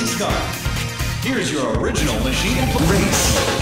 Captain's car. Here's your original machine race.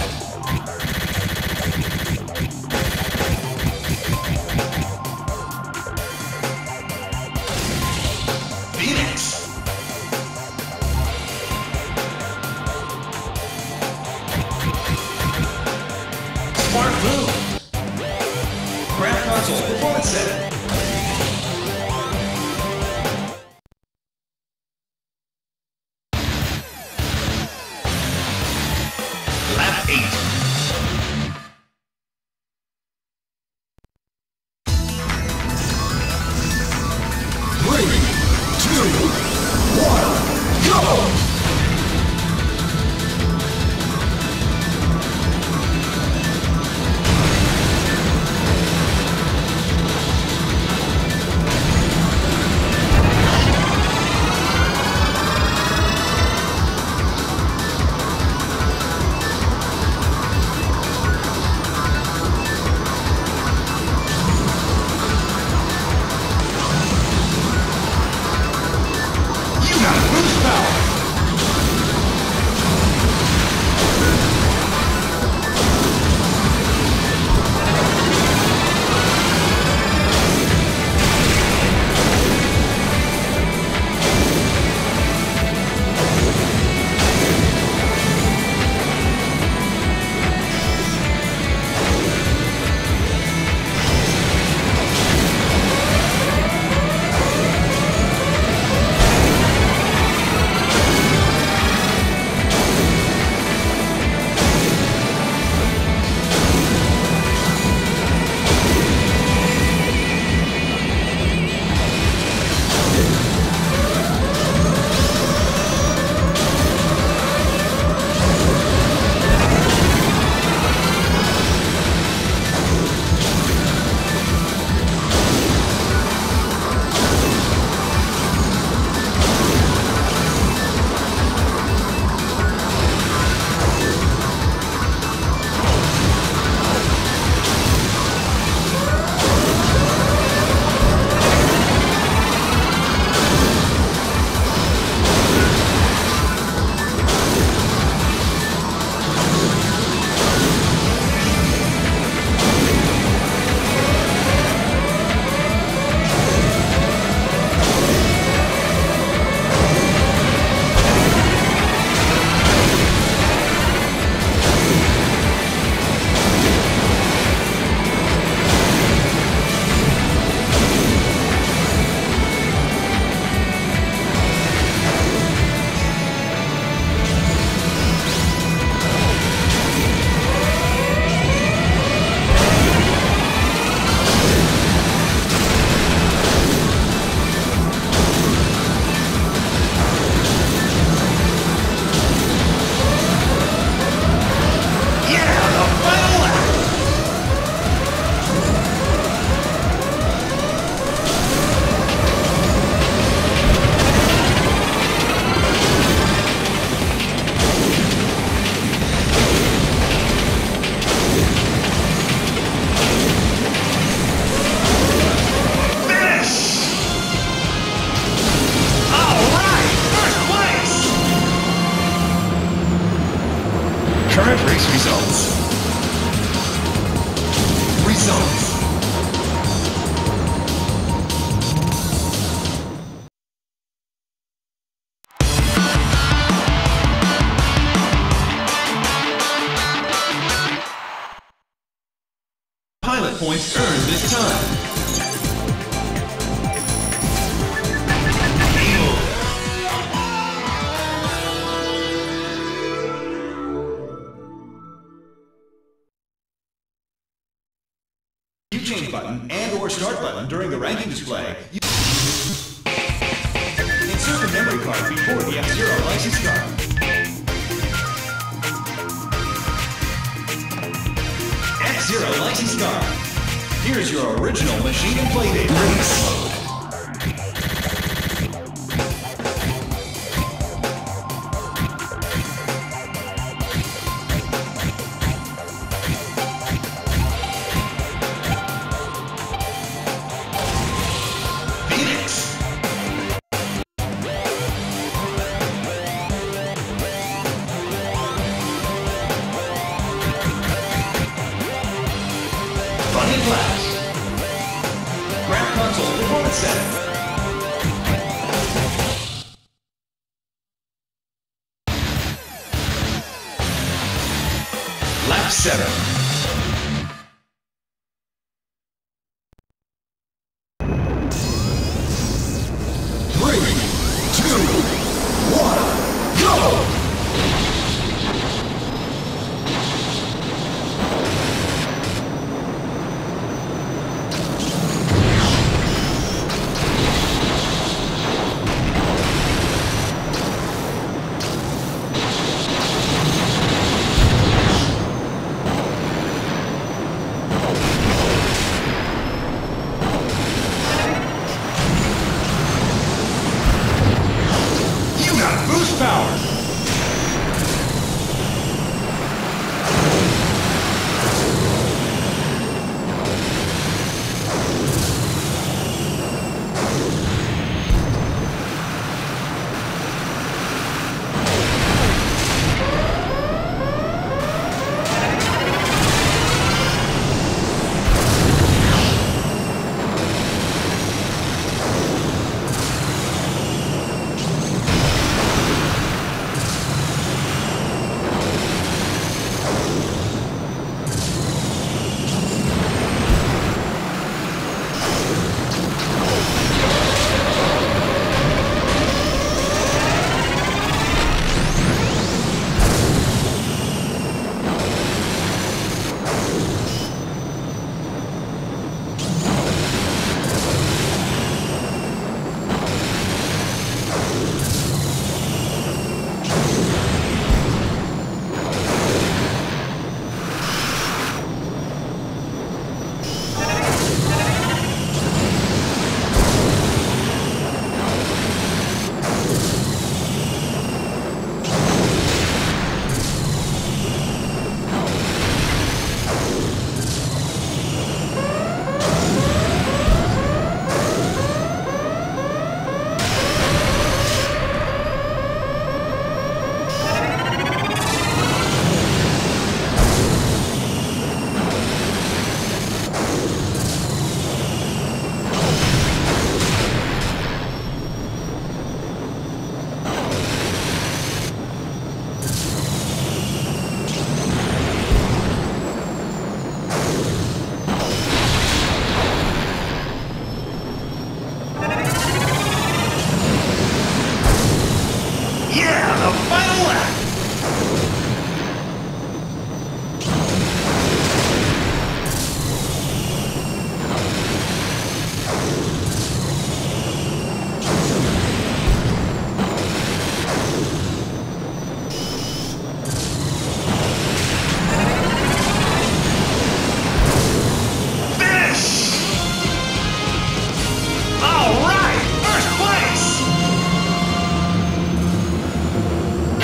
Lap 7.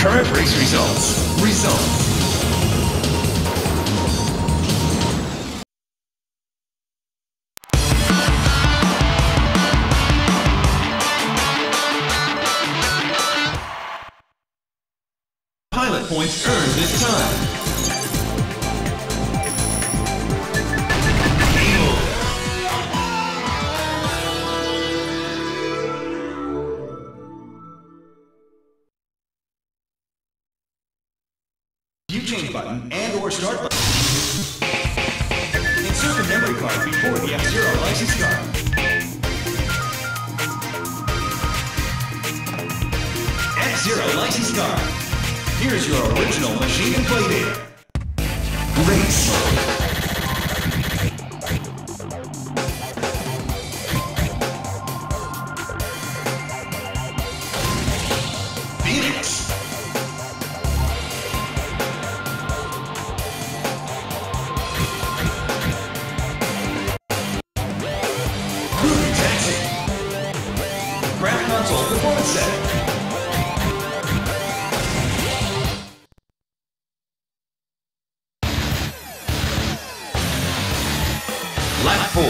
Current race results. Pilot points earned this time. Change button and or start button. Insert the memory card before the F-Zero license start. F-Zero license start. Here's your original machine and play data. Race. Lap 4.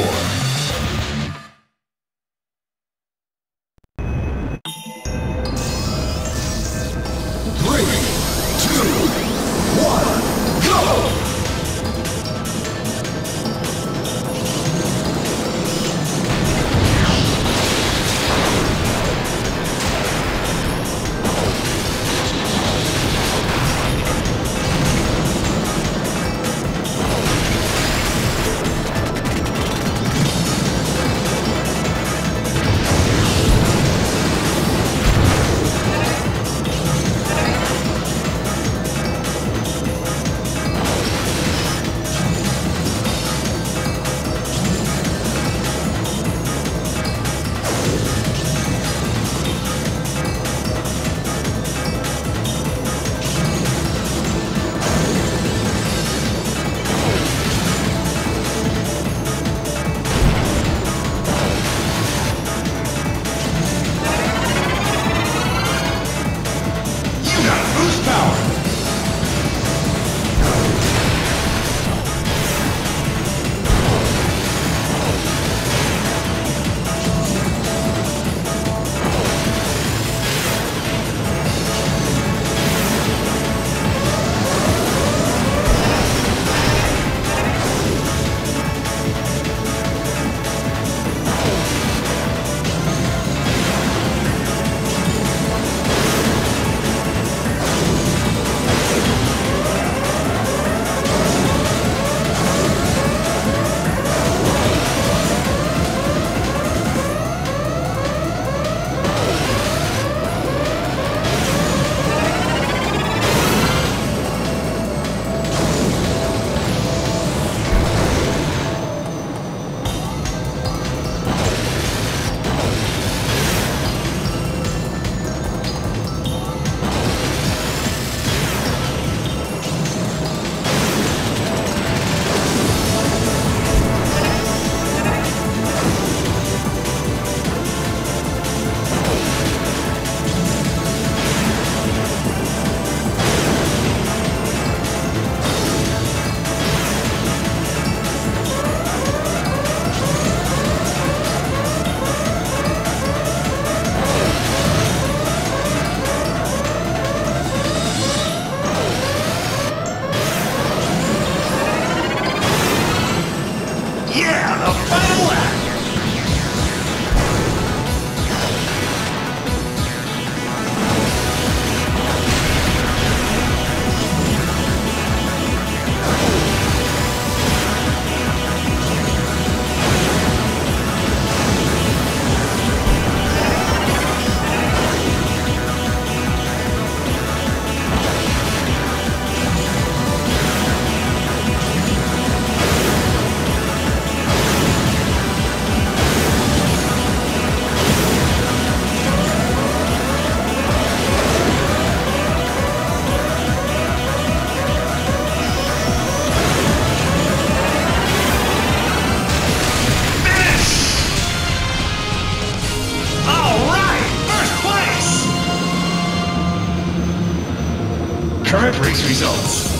Matrix results.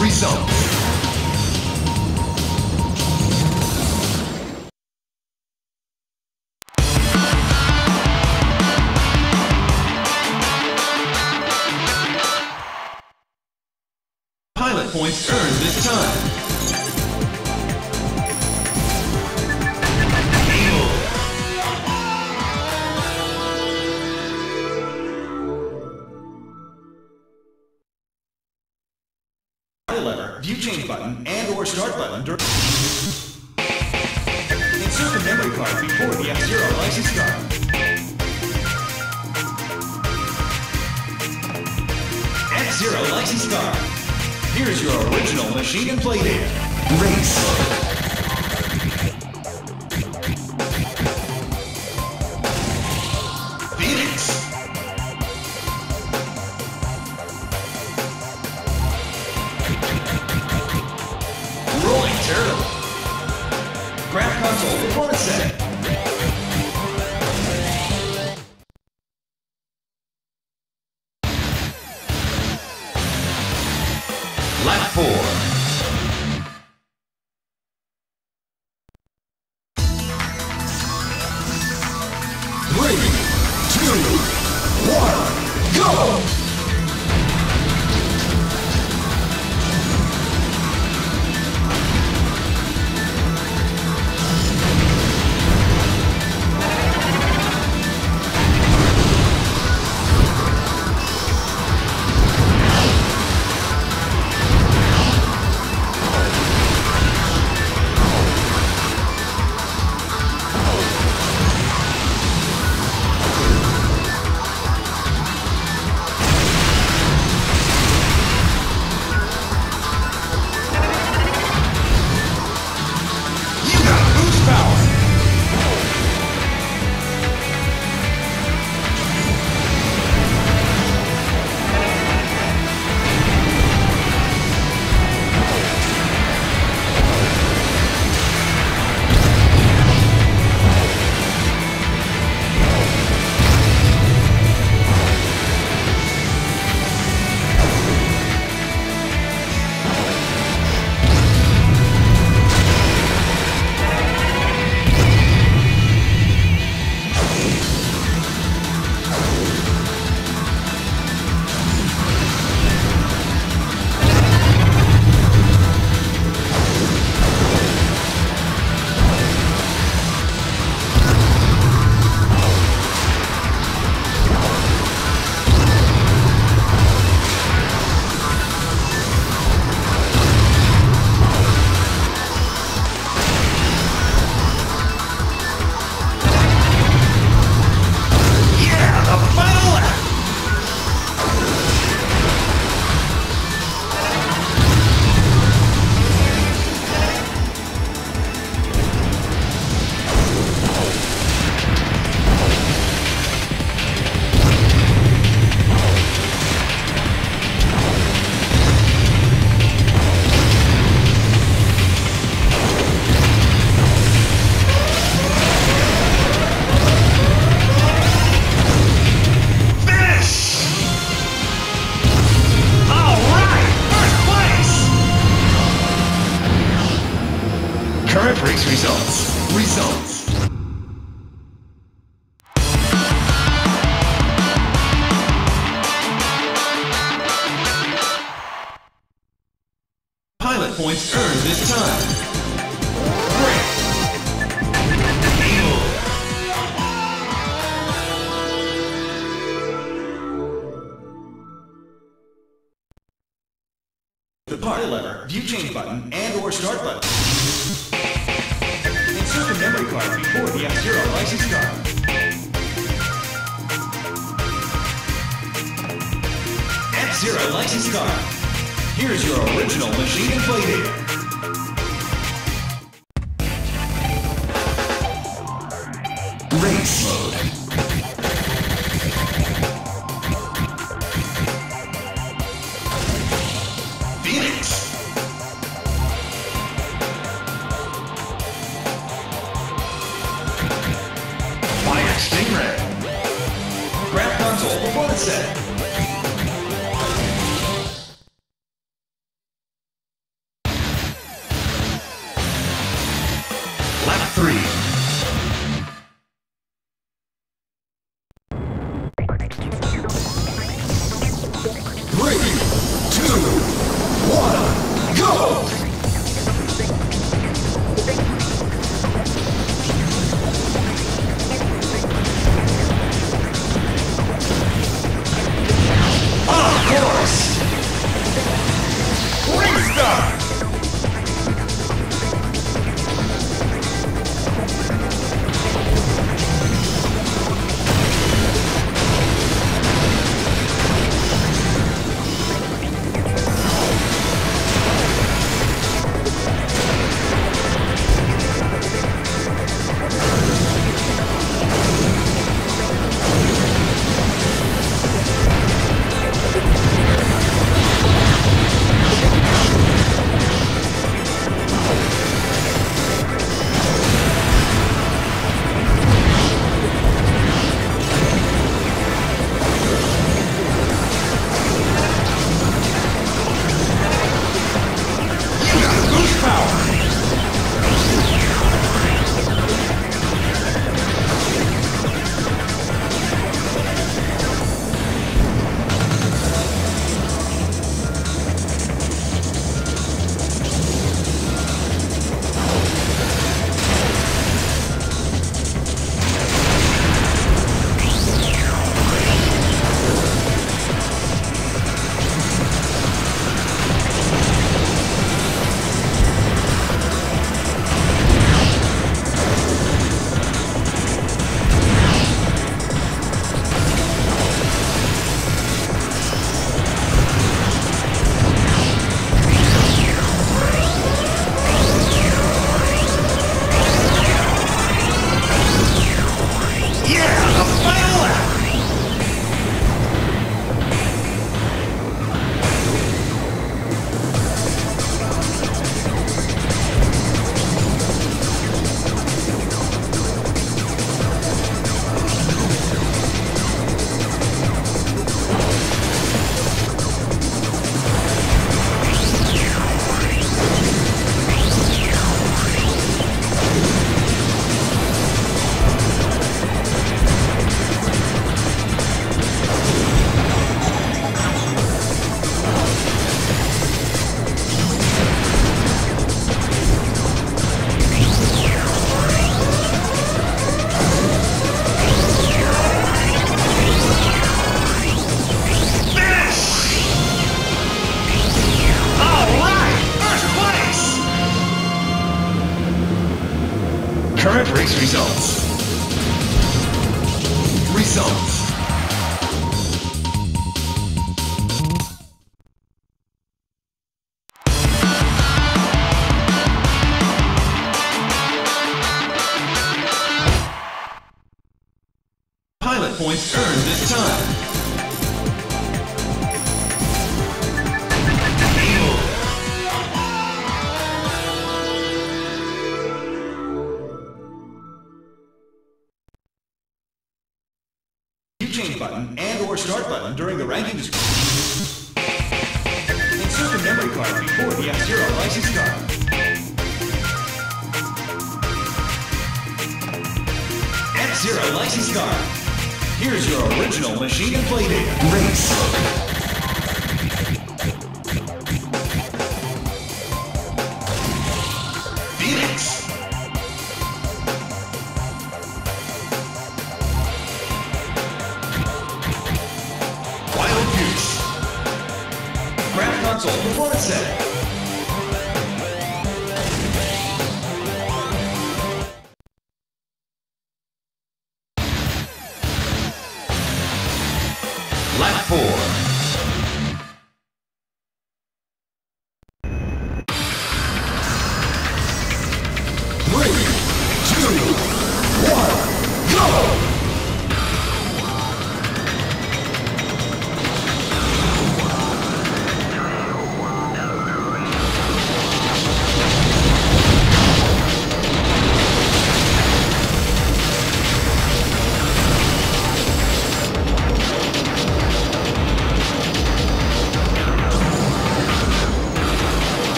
Results. Pilot points earned this time. View change button and or start button during... Insert the memory card before the F-Zero license card. F-Zero license card. Here's your original machine and play data. Race. Graph console performance setting. Lap 4. Three, two, one, go! Current race results. Pilot points earned this time. Depart lever, view change button, and or start button. Insert the memory card before the F-Zero license card. F-Zero license card. Here's your original machine and play data. Stingray. Graph console performance setting. Results. Results. Pilot points earned this time. Change button and or start button during the ranking discussion. Insert the memory card before the F-Zero license card. F-Zero license card. Here's your original machine and play data. Race. Console before it's set. Lap 4.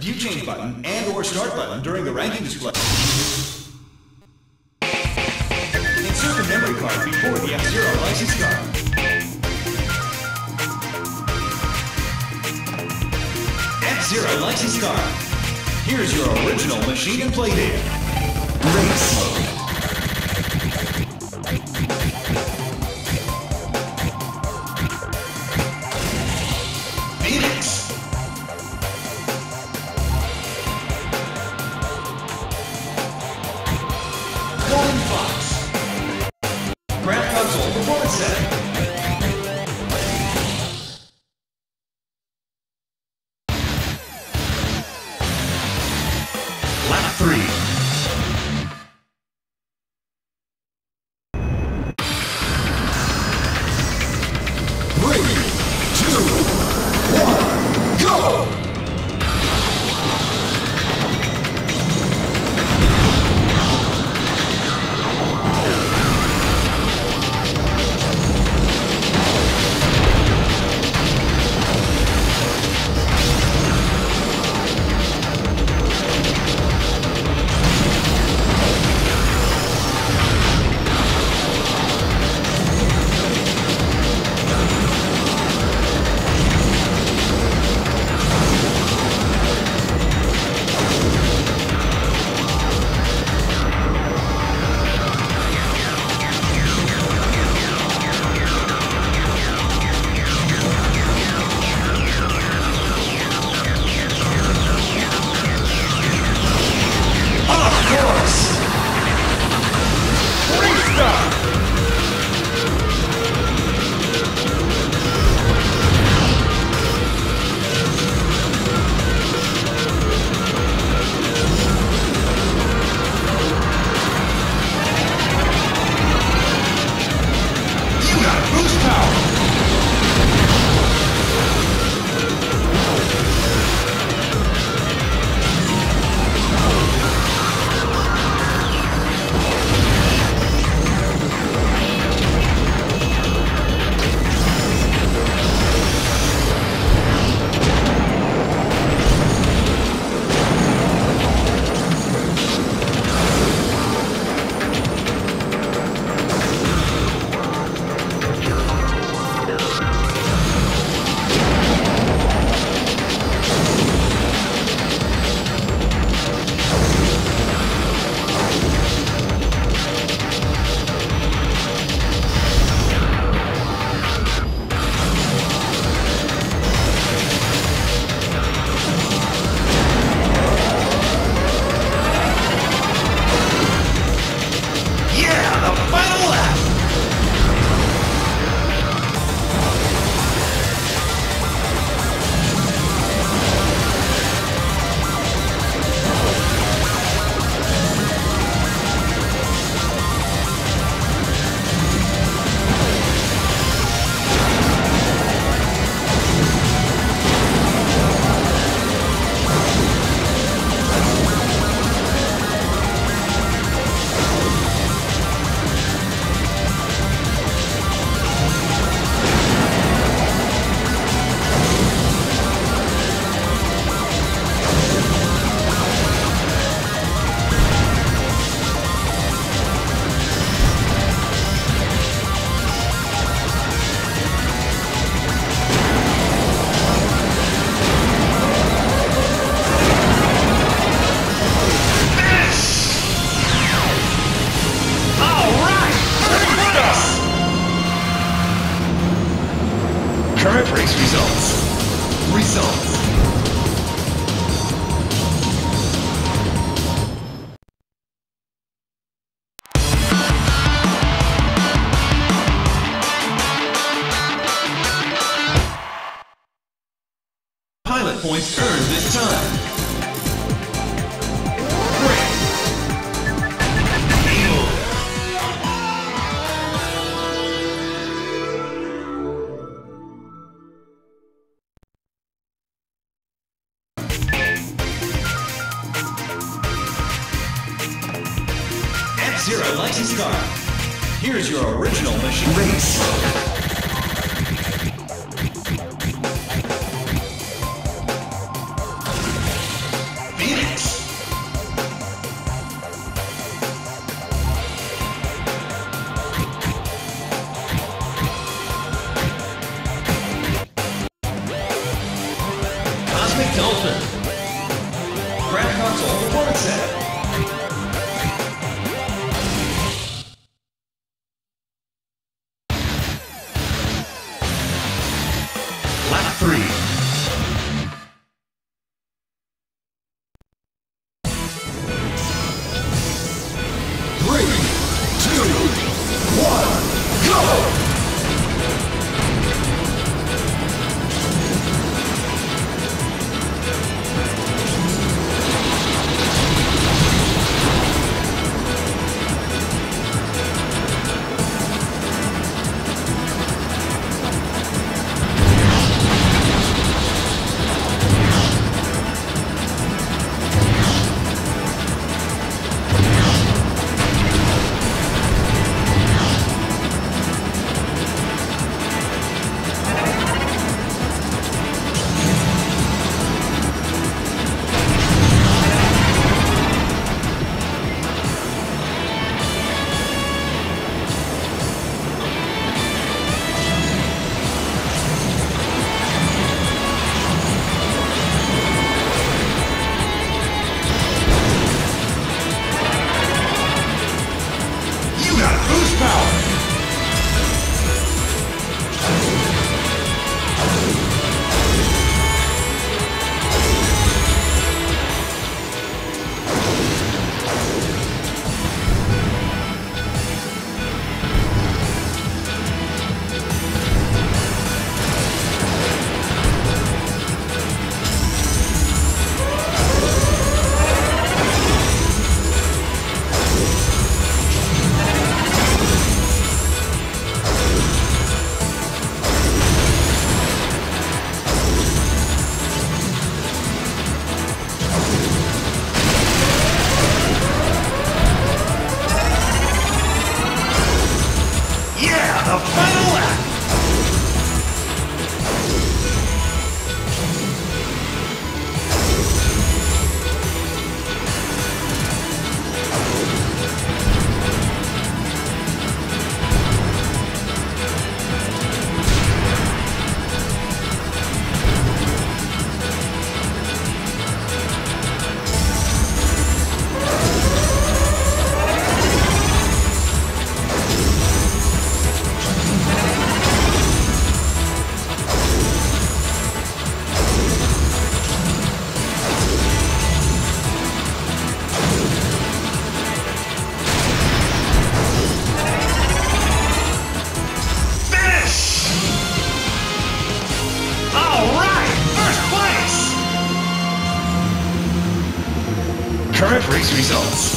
view change button and or start button during the ranking display. Insert the memory card before the F-Zero license card. F-Zero license card. Here's your original machine and play data. Race. Points earned this time. F-Zero license card. Here's your original machine. Race. 3, 2, 1, go! Current race results.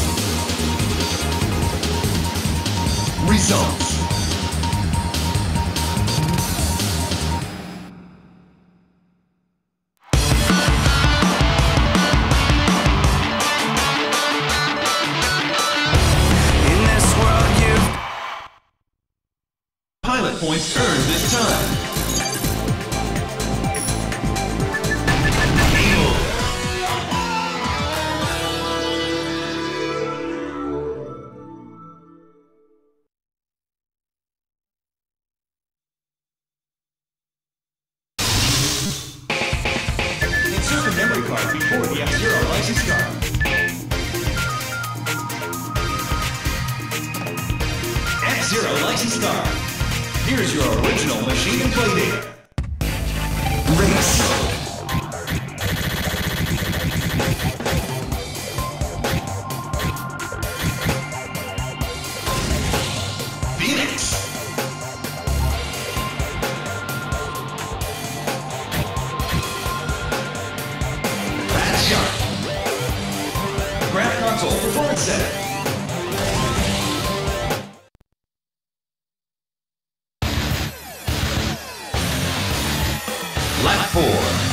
Pilot points earned this time. Before the F-Zero license card. F-Zero license card. Here's your original machine and play data. Race. Performance Center. Lap 4.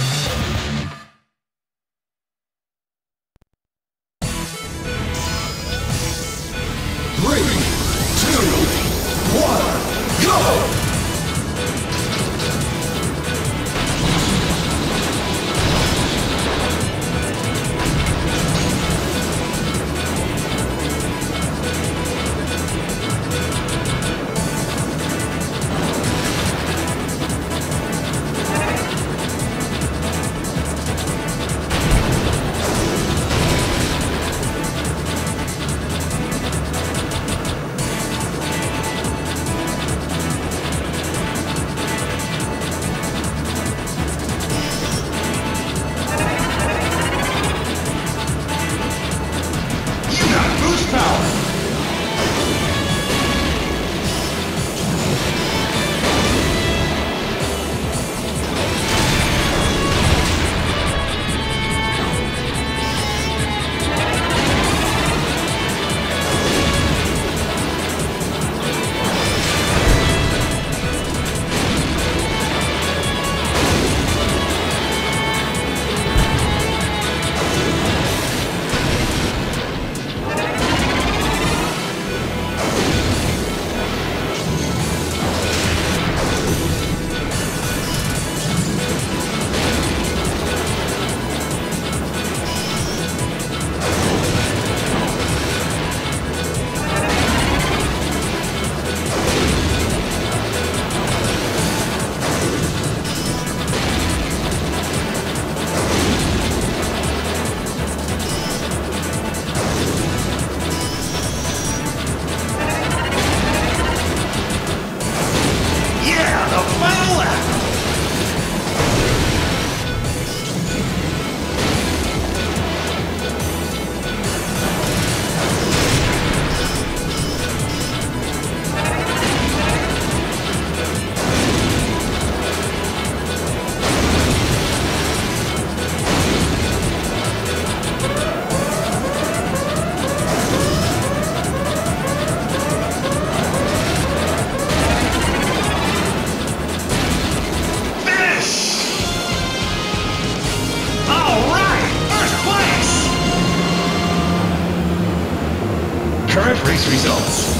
Next results.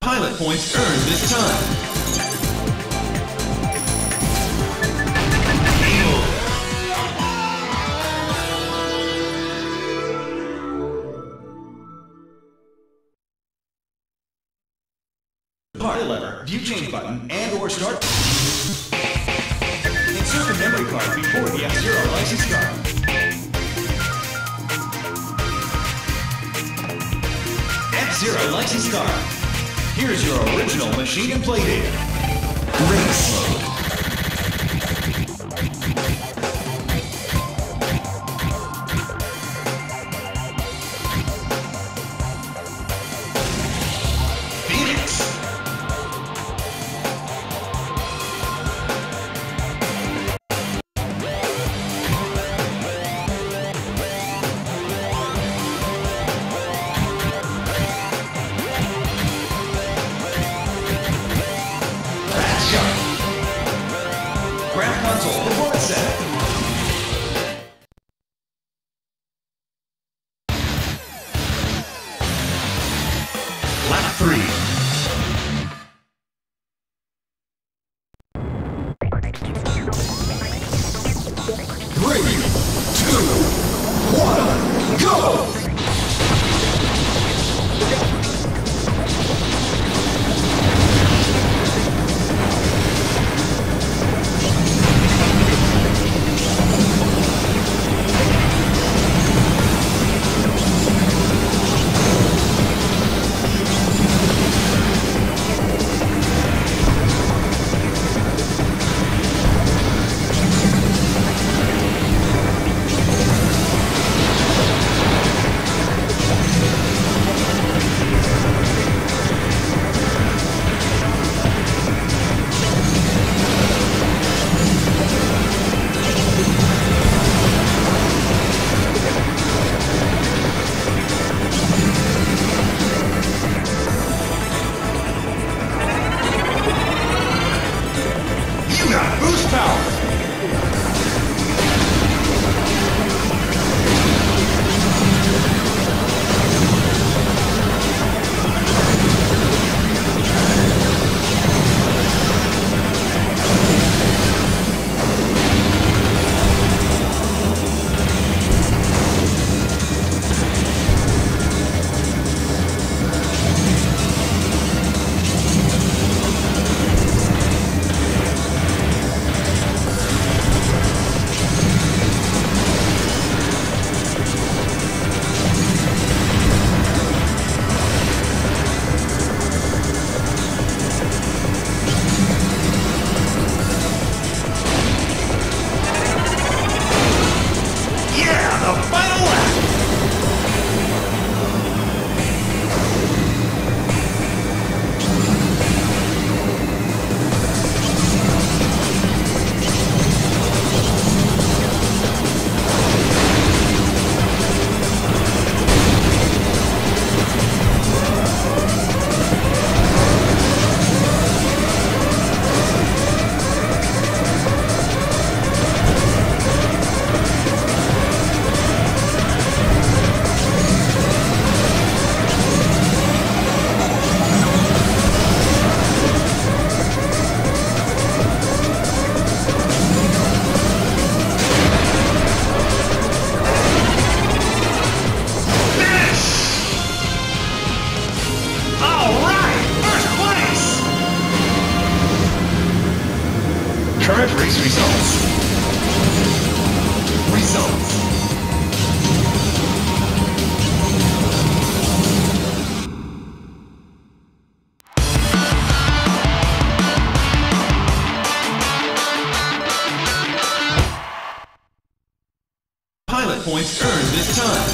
Pilot points earned this time. Part lever, view change button, and/or start. Insert the memory card before the F0 license card. F0 license card. Here's your original machine and play data. Race mode. Console before it's set. Lap 3. Current race results. Pilot points earned this time.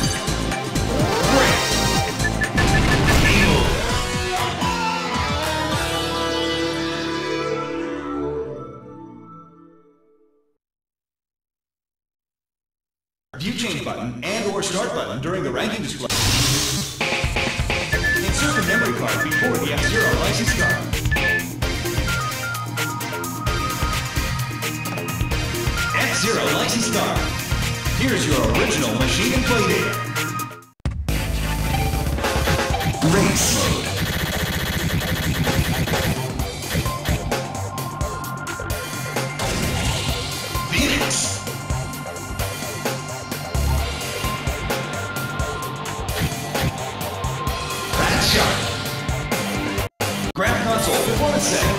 View change button and/or start button during the ranking display. Insert a memory card before the F0 license card. Zero Lexi Star. Here's your original machine and play data. Race mode. Phoenix. Rat Shark. Grab console before the set.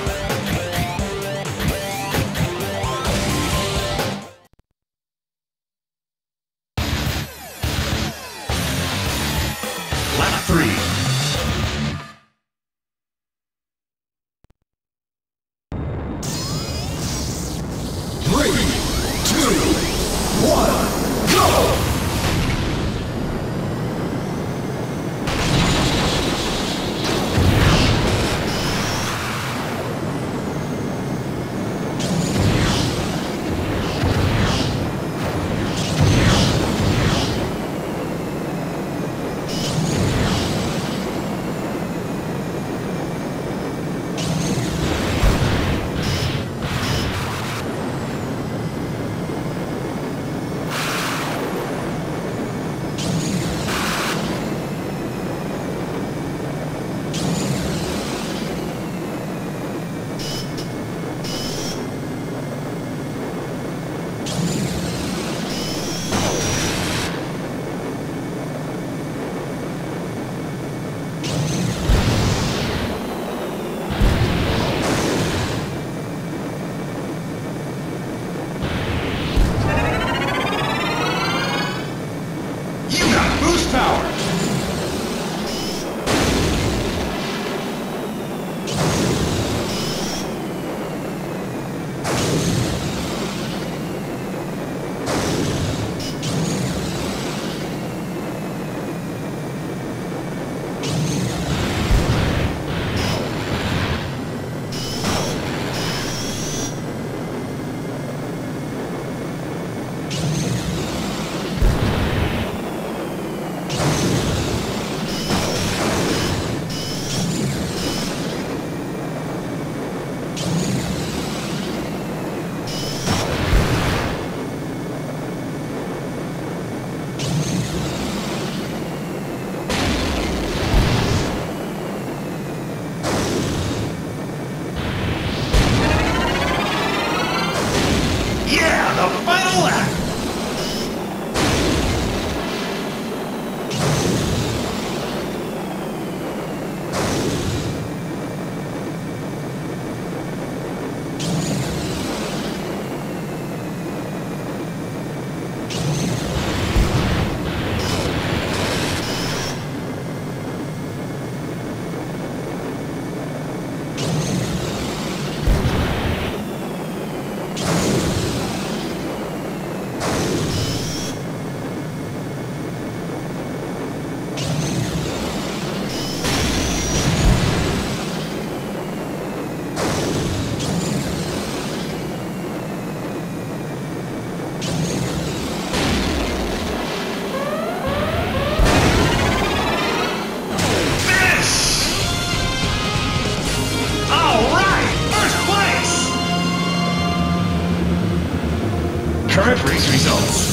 Current race results.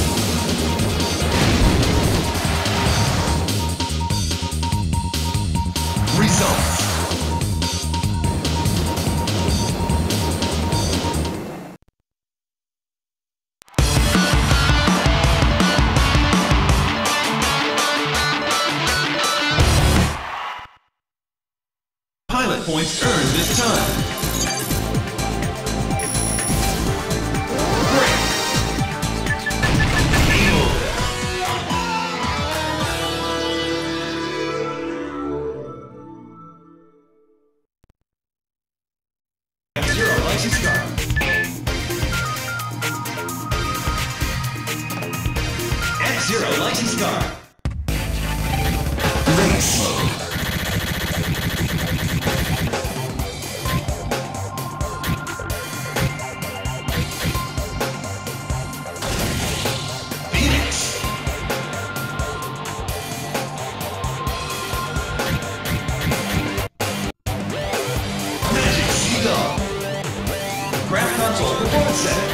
Pilot points earned this time. Zero Lexi Star. Race mode. Phoenix. Magic Seagull. Grab console before the set.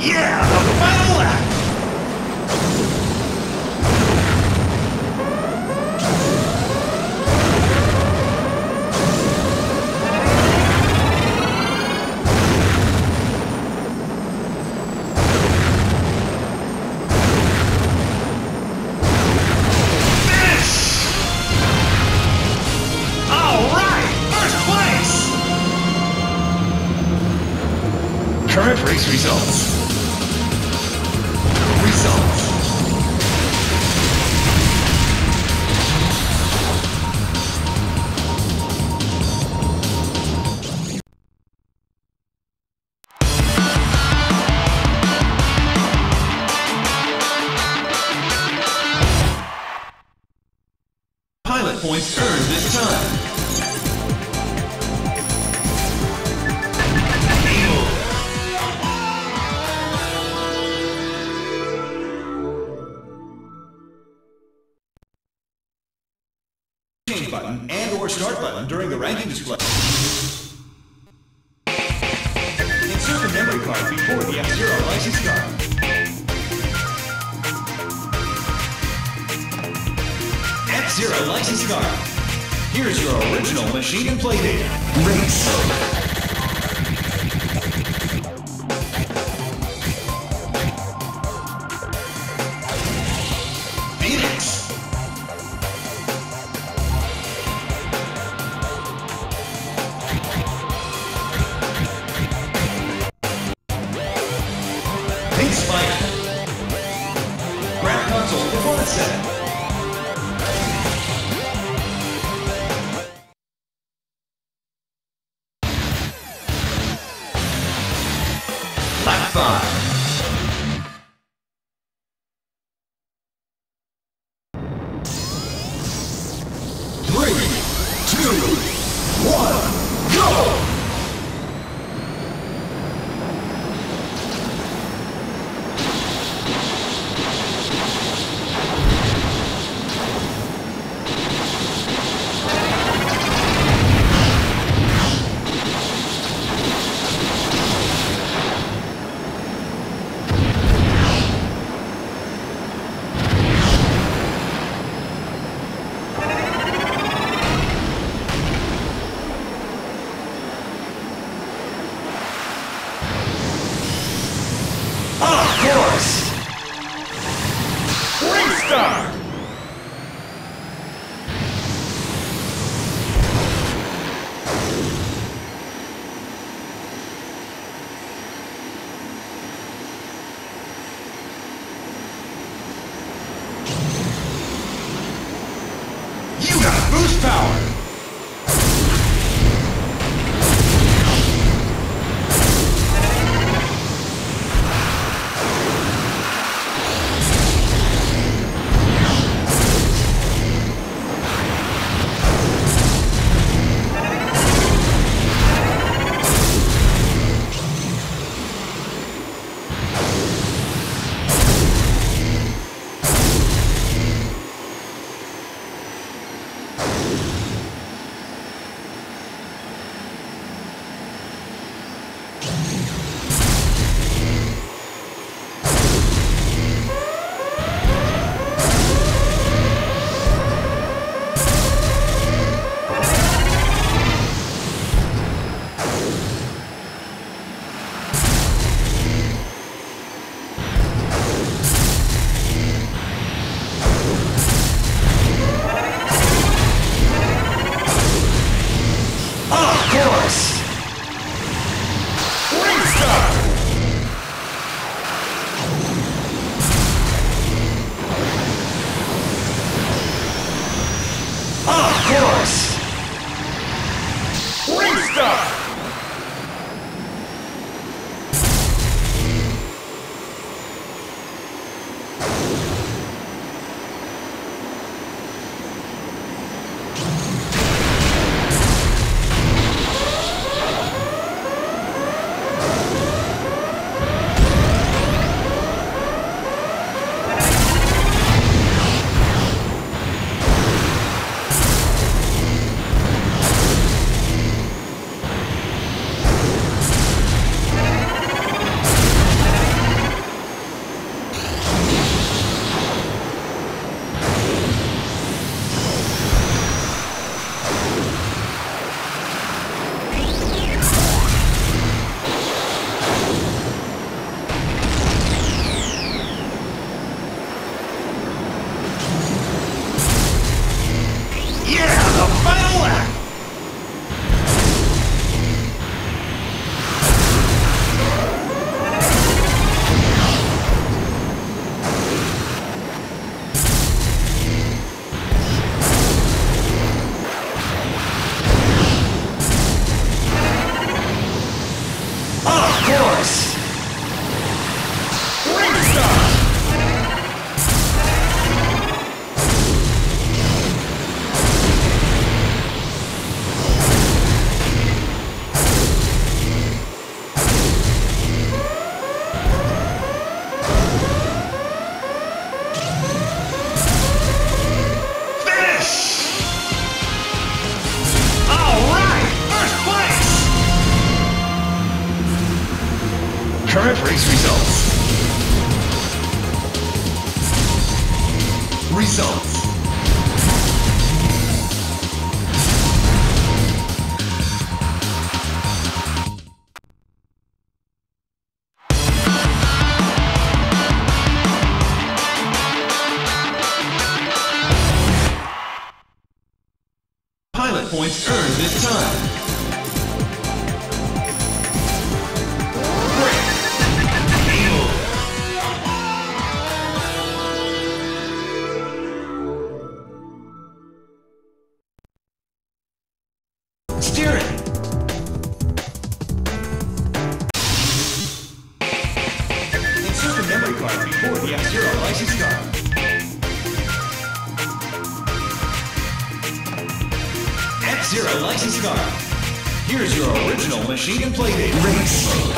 Yeah, the final lap. Current race results. Pilot points earned this time. Button and or start button during the ranking display. Insert the memory card before the F-Zero license card. F-Zero license card. Here's your original machine and play data. Race. Phoenix. Grab console performance setting. Lap 5. Restart! You got boost power! current race results. Pilot points earned this time. Zero license card. Here's your original machine and play date. Race mode.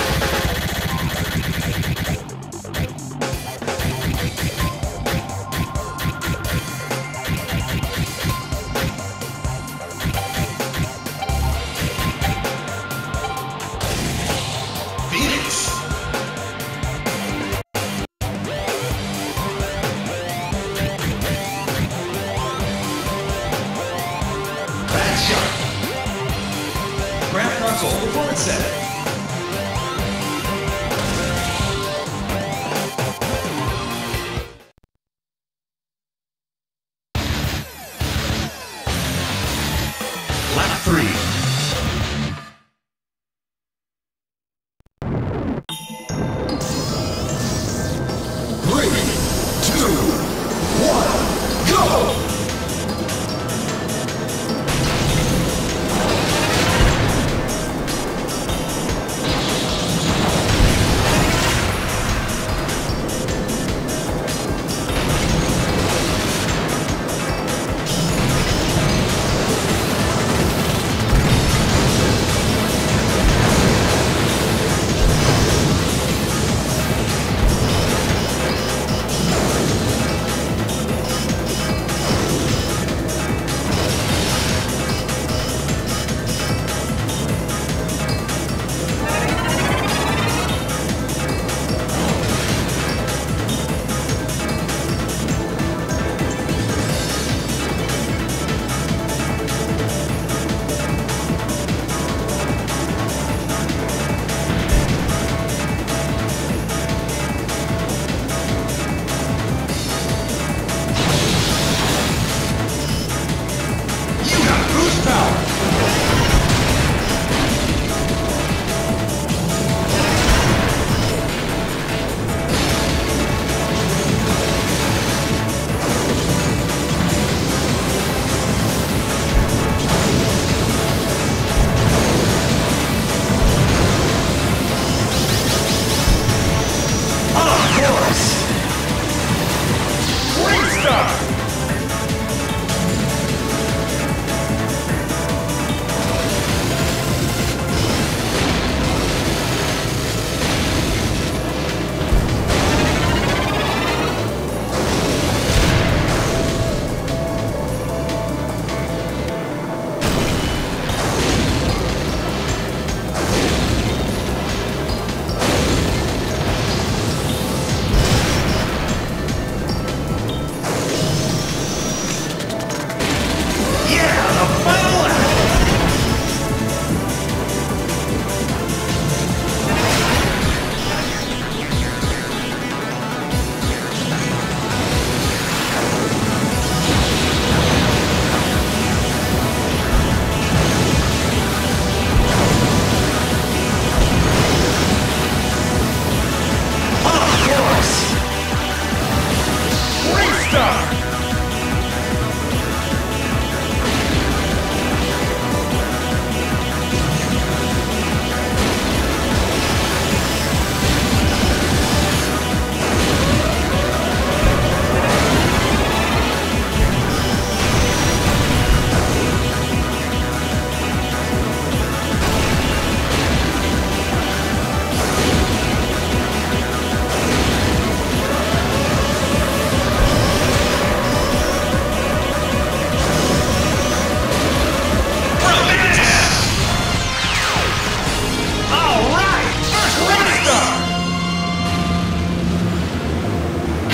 Phoenix. Graph console performance setting.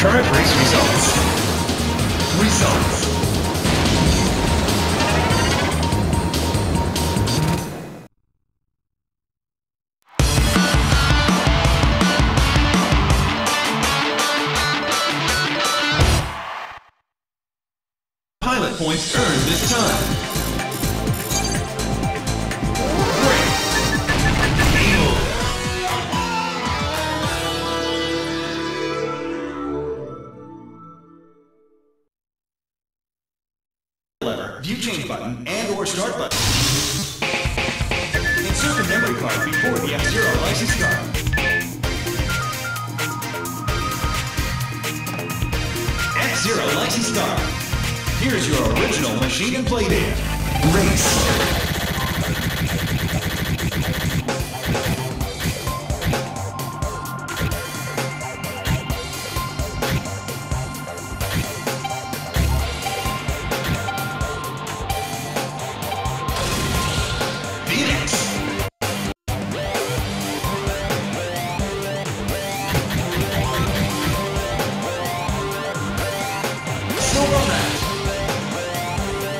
Current race results. Pilot points earned this time. View change button and or start button. Insert the memory card before the F-Zero license card. F-Zero license card. Here's your original machine and play data. Race.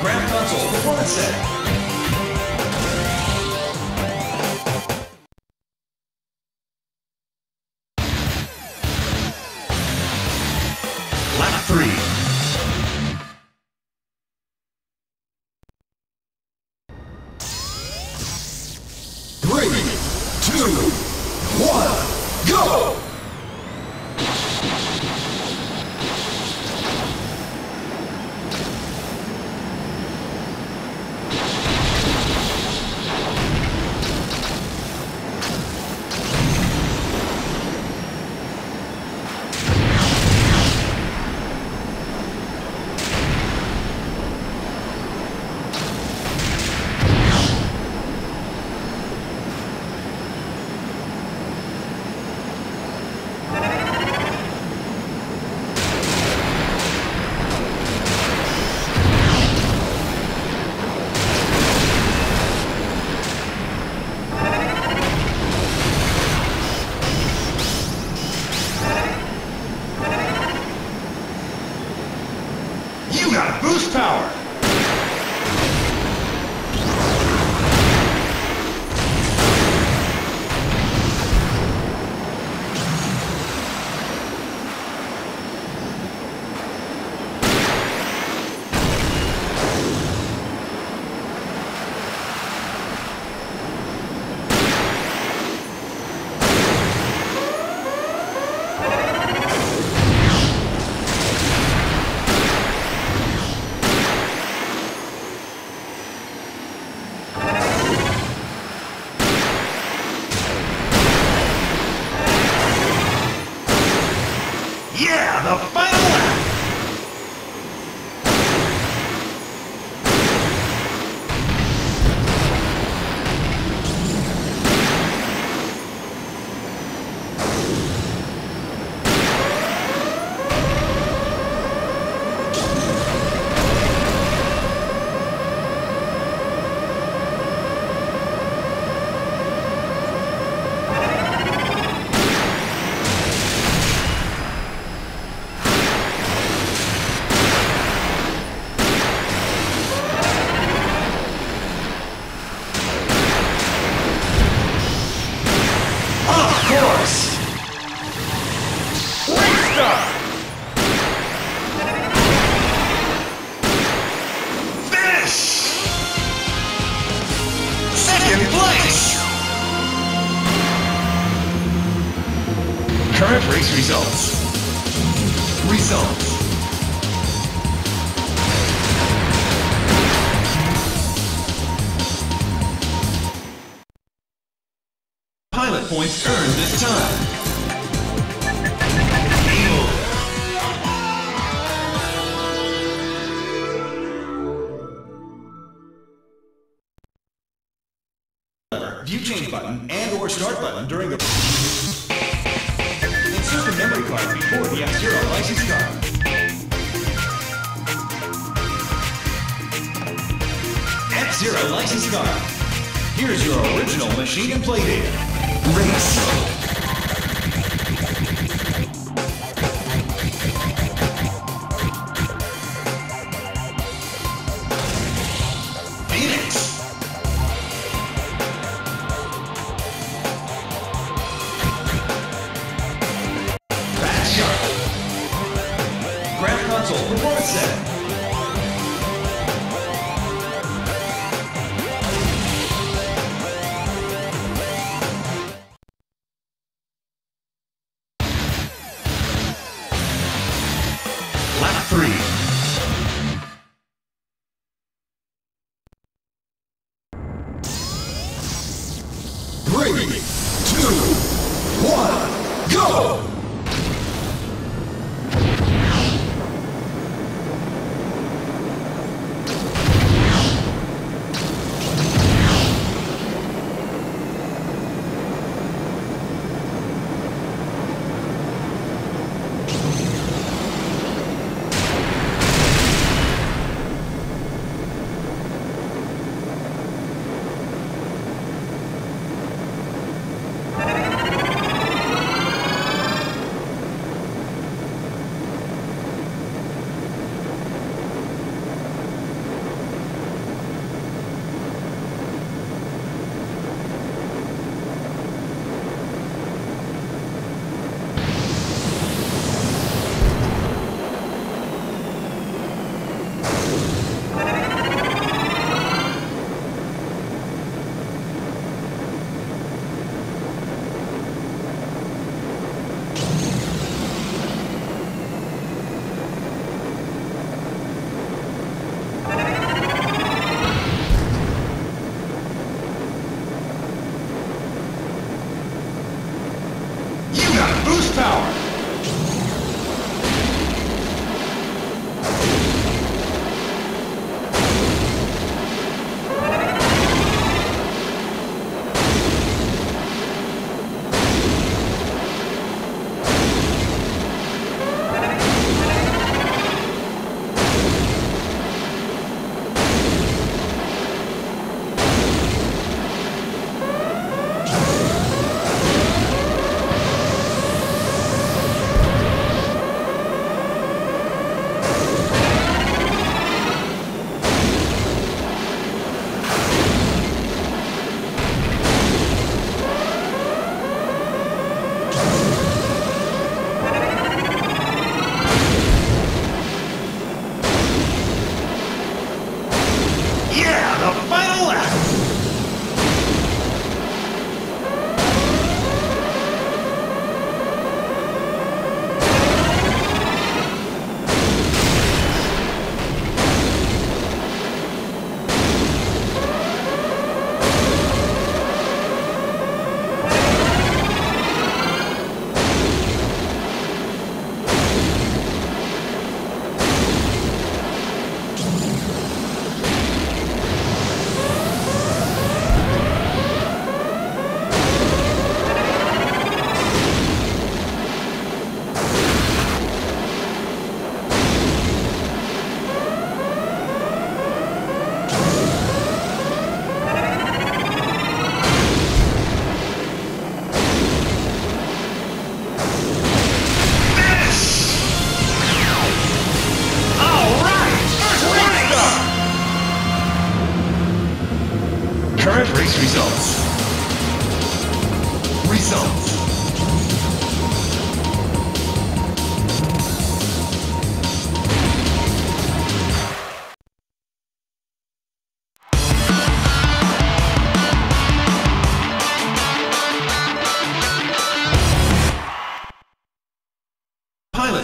Graph console performance set. Lap 3. Boost power! Yeah, the final lap! Current race results. Pilot points earned this time. View change button and or start button during the... Insert the memory card before the F-Zero license card. F-Zero license card. Here's your original machine and play data. Race. Martel for Morissette.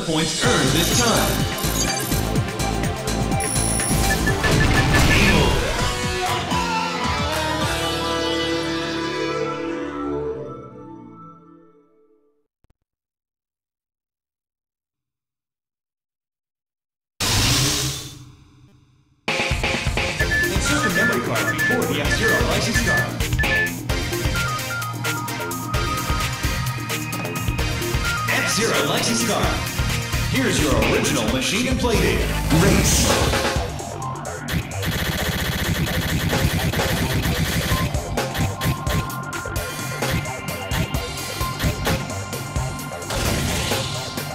Points earned this time. Insert the memory card before the F-Zero license card. F-Zero license card. Here's your original machine and play data. Race.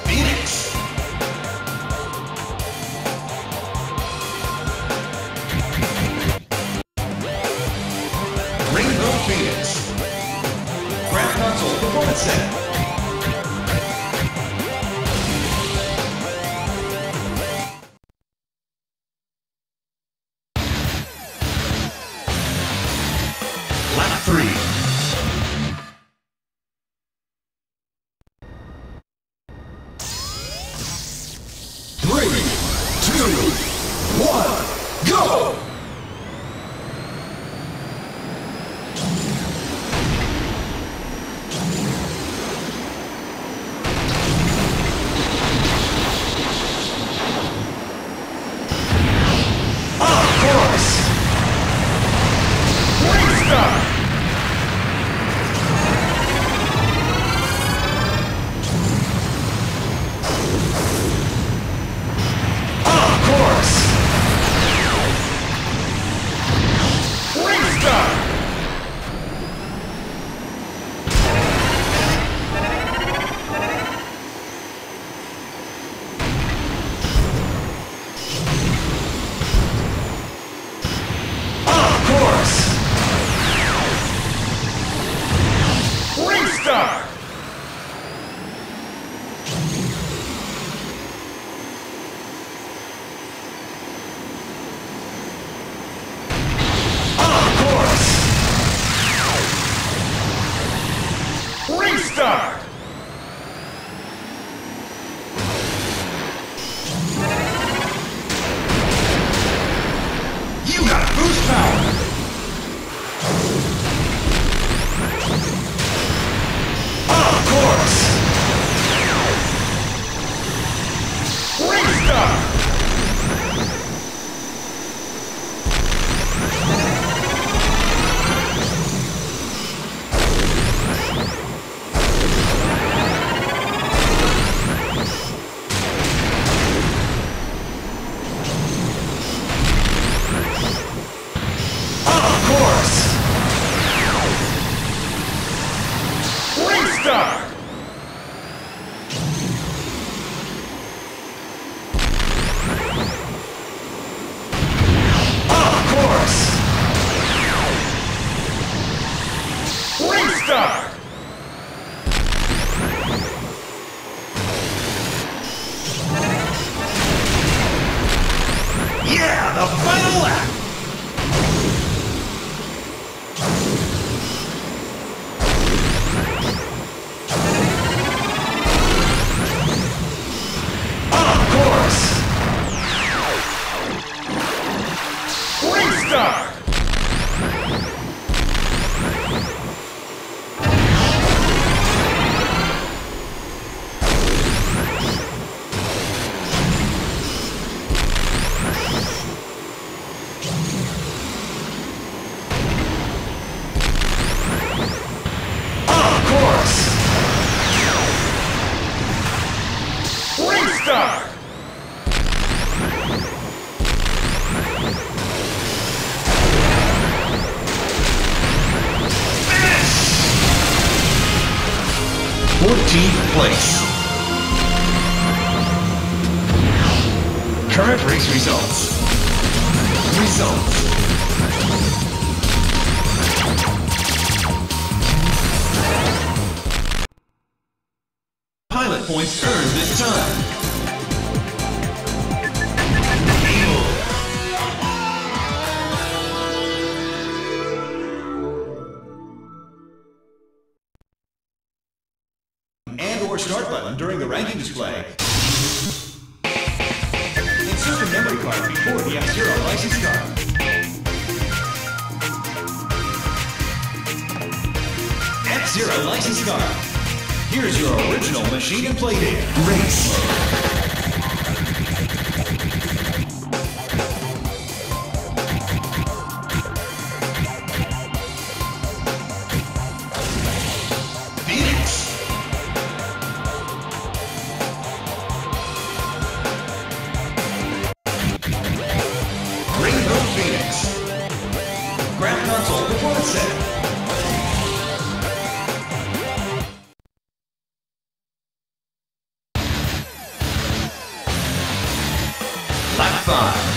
Phoenix. Rainbow Phoenix. Graph console performance set. Stop! Finish! 14th place. Current race results. Pilot points earned this time. And/or start button during the ranking display. Insert the memory card before the F-Zero license card. F-Zero license card. Here's your original machine and play data. Race. Phoenix. Rainbow Phoenix. Ground console performance set. Lap 5.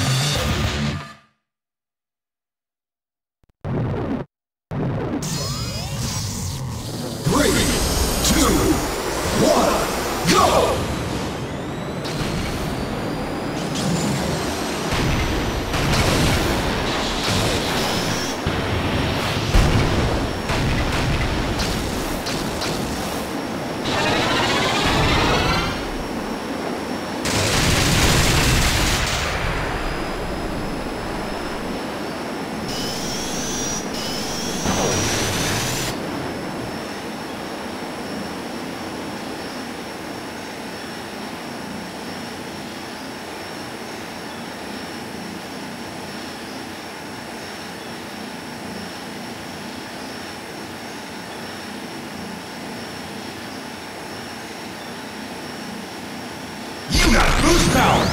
Boost power!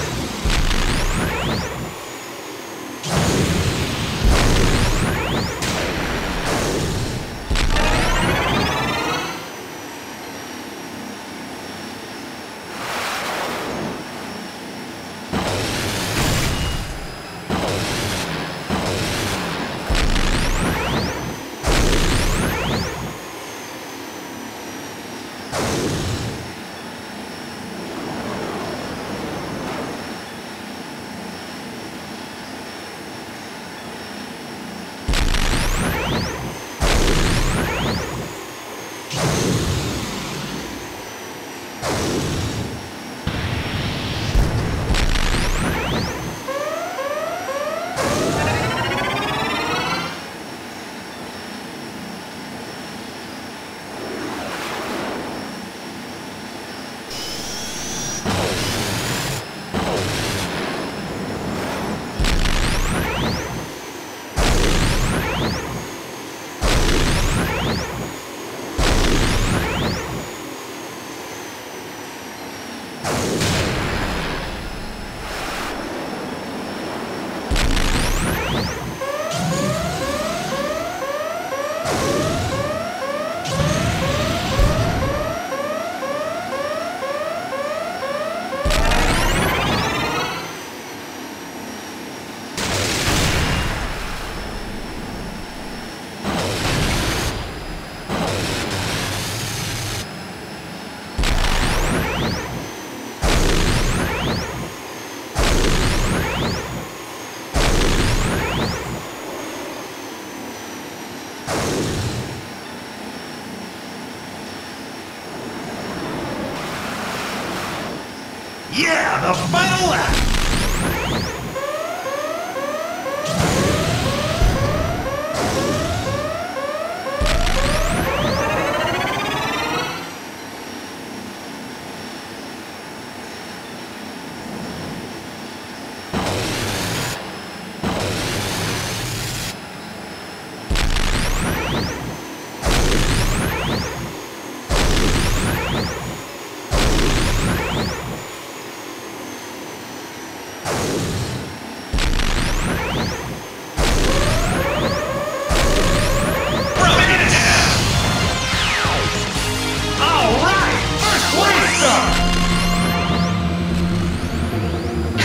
Yeah, the final lap!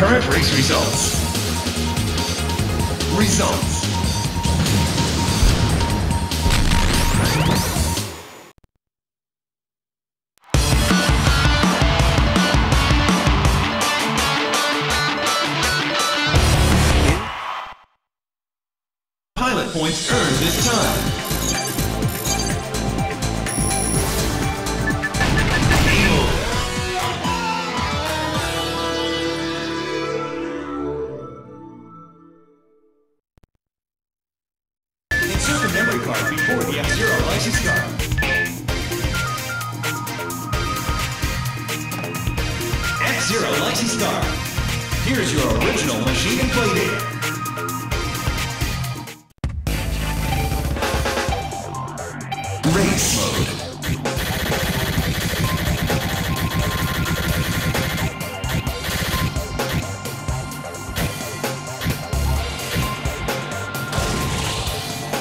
Current race results. Pilot points earned this time. Here's your original machine and play data. Race mode.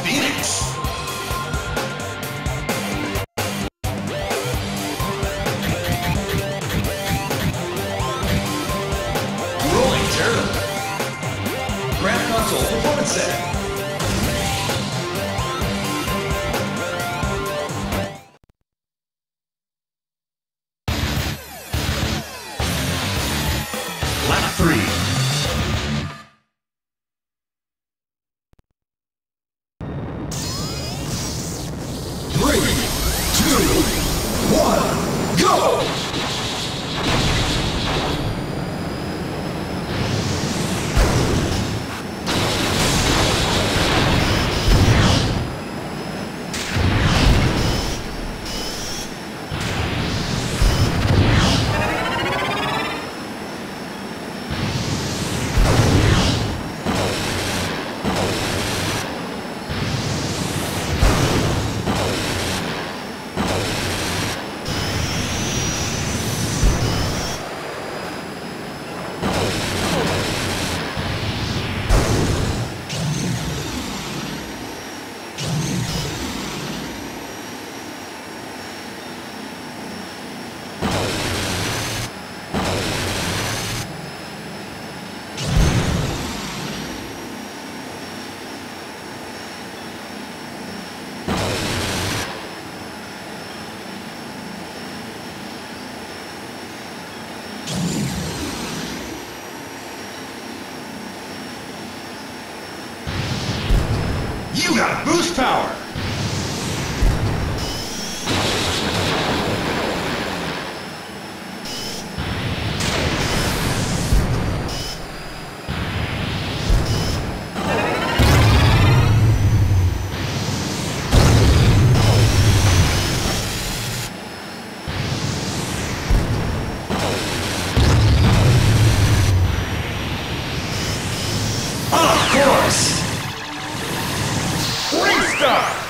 Phoenix. Performance set. Lap 3. You gotta boost power! Stop!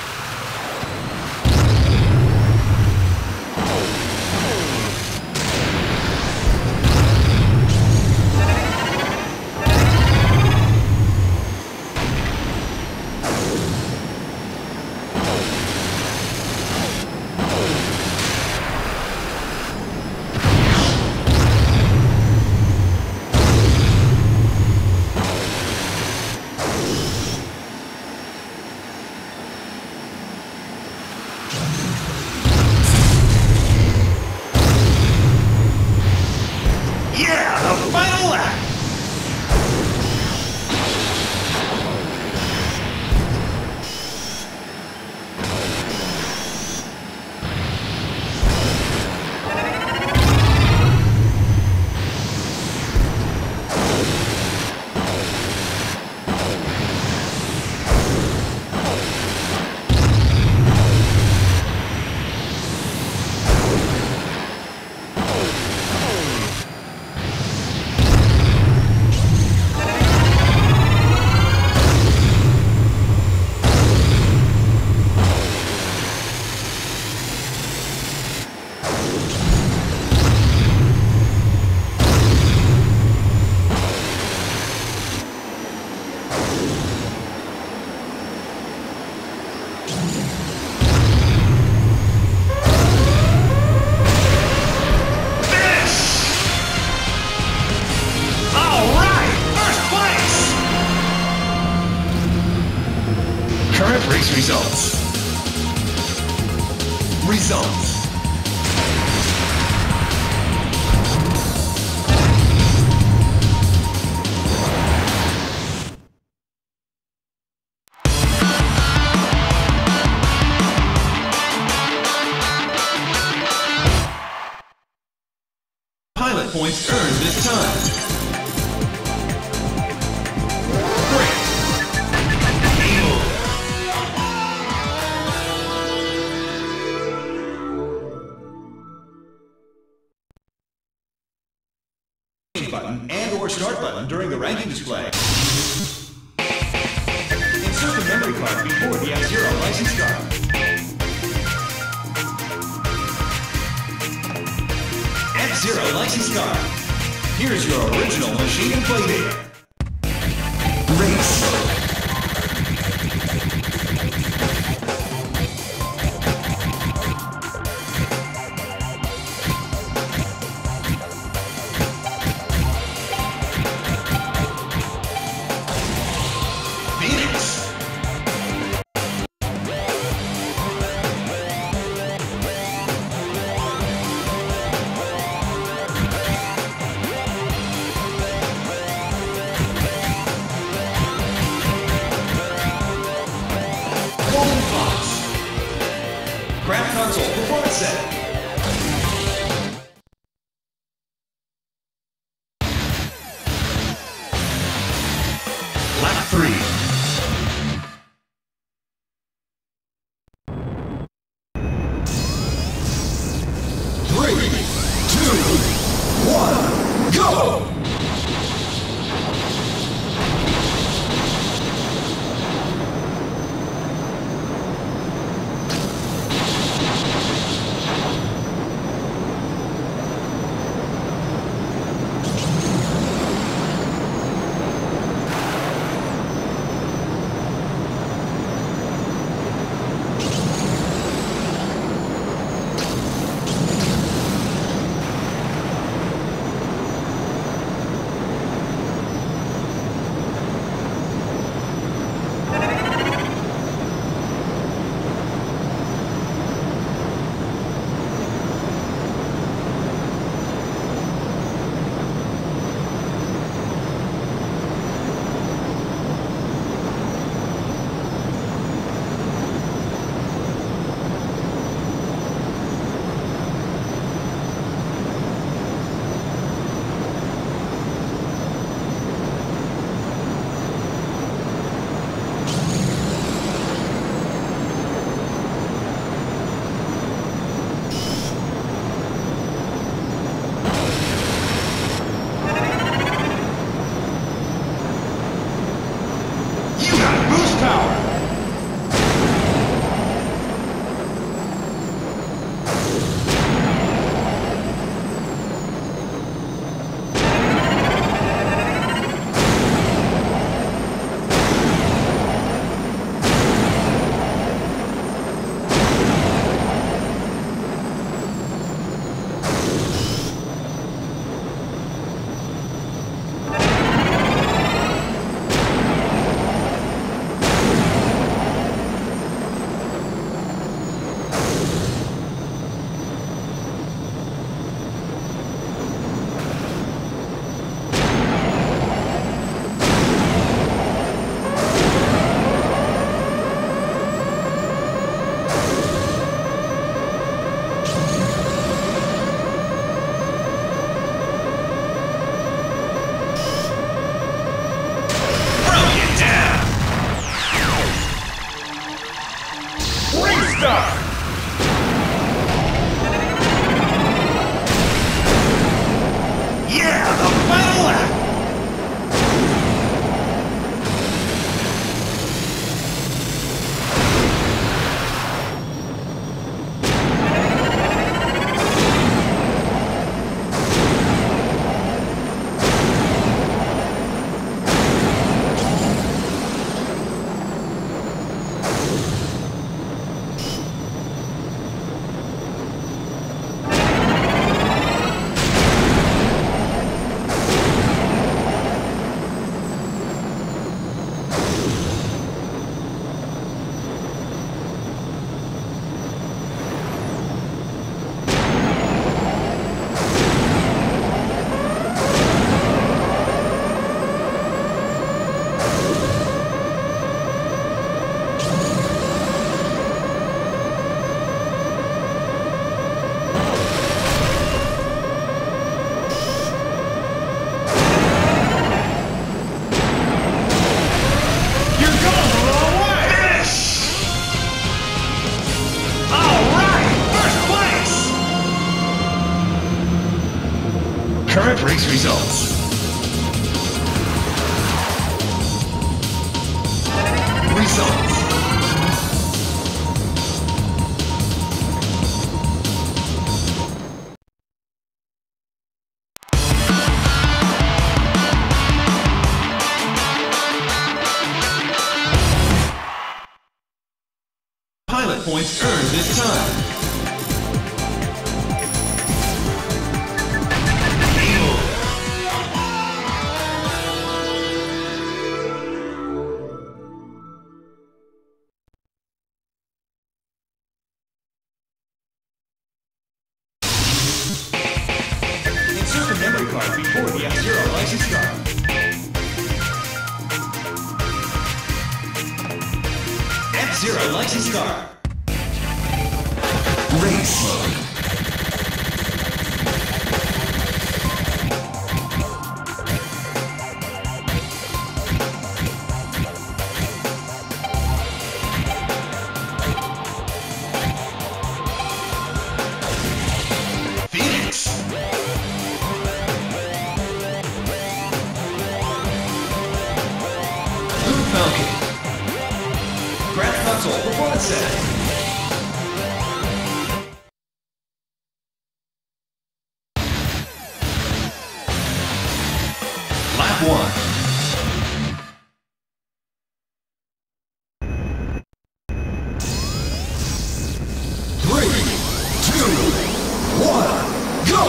Results. Pilot points earned this time. Button and or start button during the ranking display. Insert the memory card before the F-Zero license card. F-Zero license card. Here's your original machine and play data. Craft console performance set. Lap 3. Winner breaks results. Results. Pilot points earned this time. Before the F-Zero license card. F-Zero license card. Race mode. Falcon. Grab console performance setting. Lap 1. 3, 2, 1, go!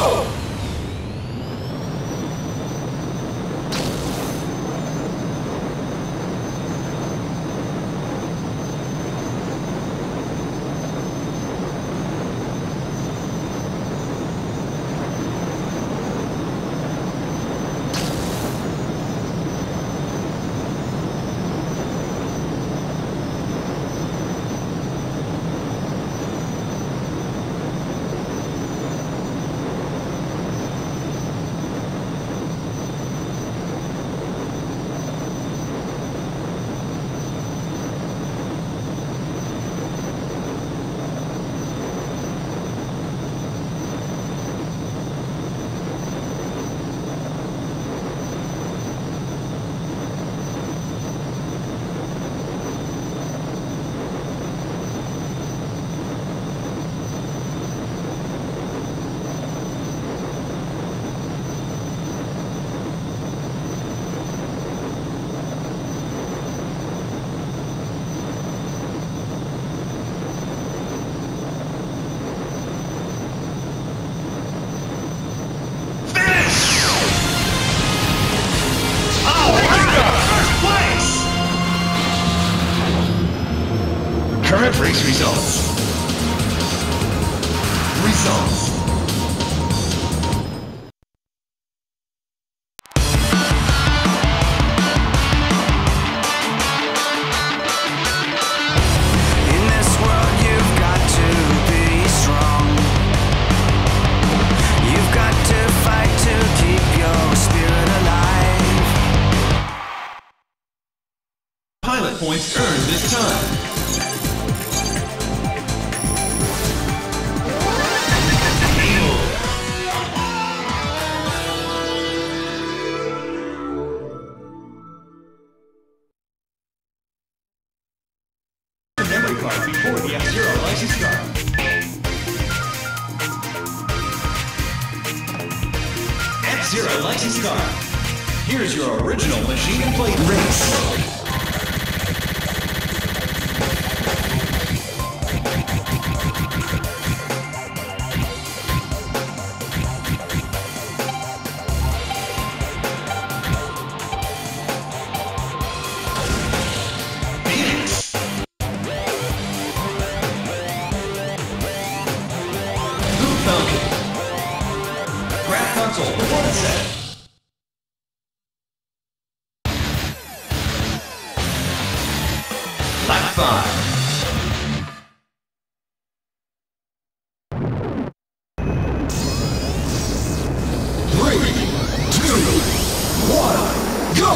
Current race results. Results. Pilot points earned this time. Before the F-Zero license card. F-Zero license card. Here's your original machine and plate race. Graph console performance setting. Lap 5. 3, 2, 1, go!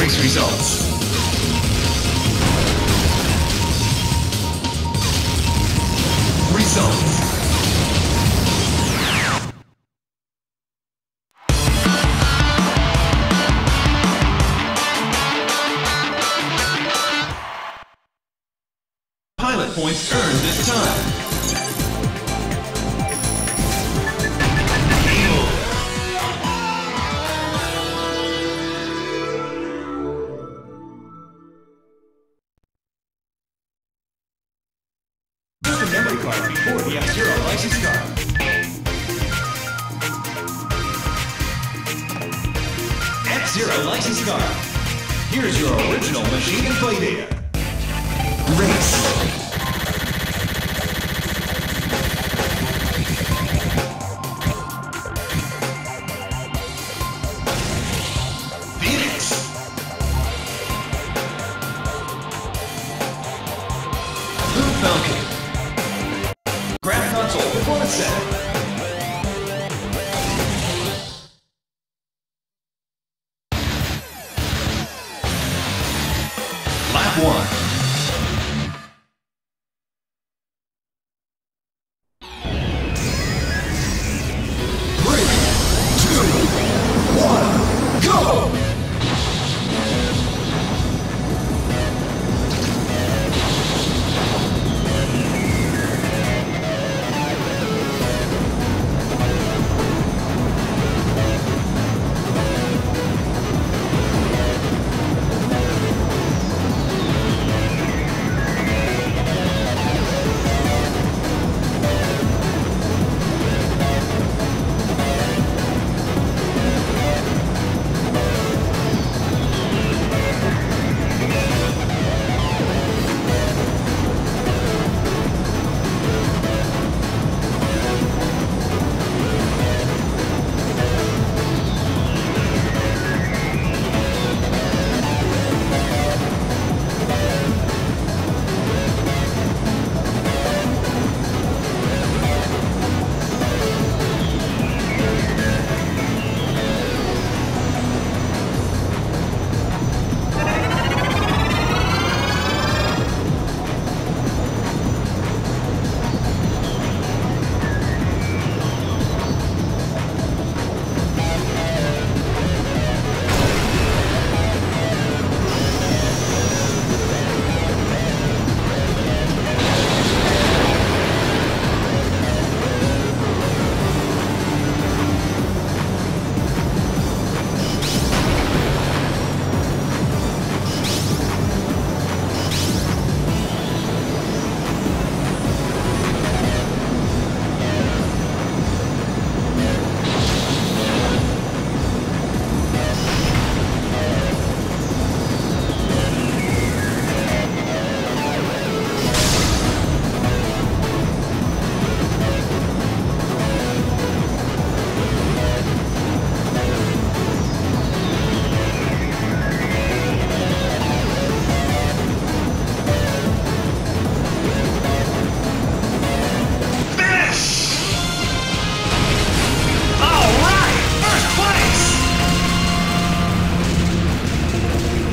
Race results. Pilot points earned this time. F-Zero license card. Here's your original machine and play data. Race. Phoenix. Blue Falcon. Graph console performance set.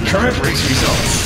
Current race results.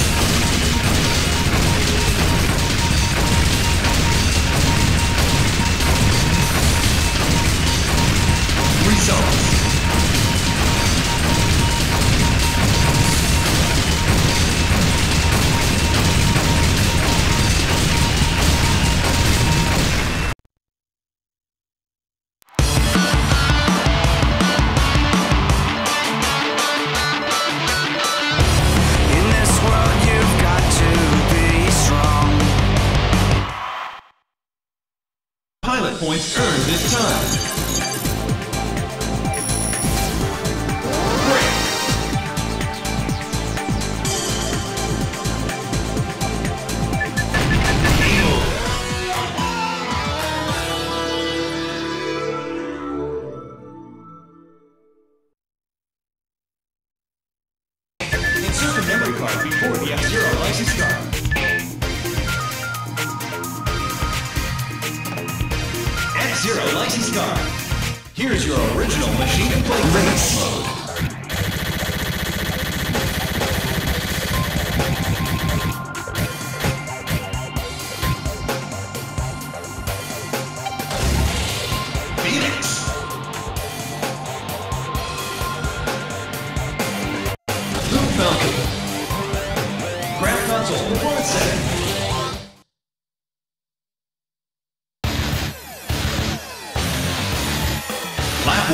Points earned this time. Break. Insert the memory card before the F-Zero license card. Zero license card. Here's your original machine and play race mode.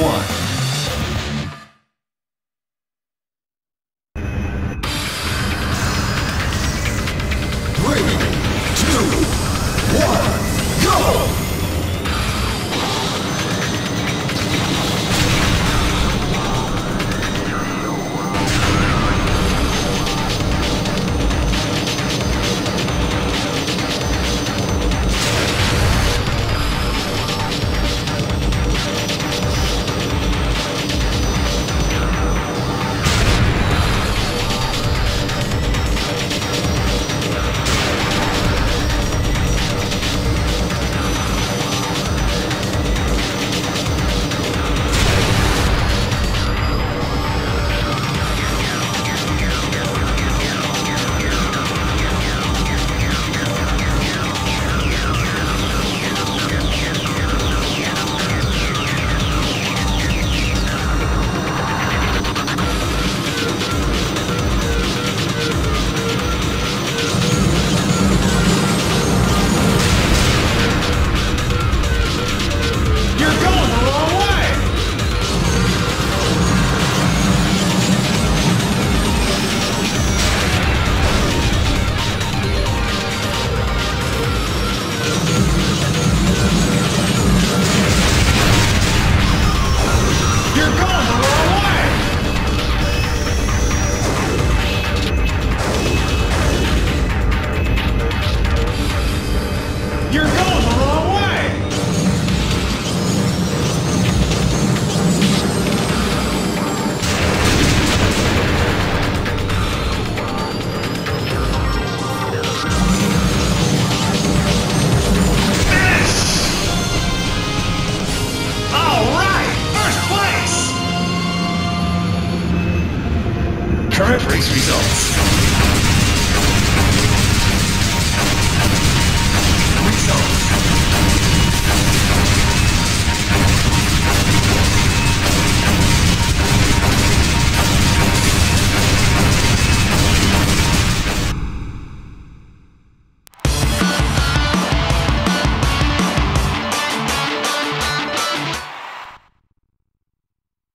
1. Current race results.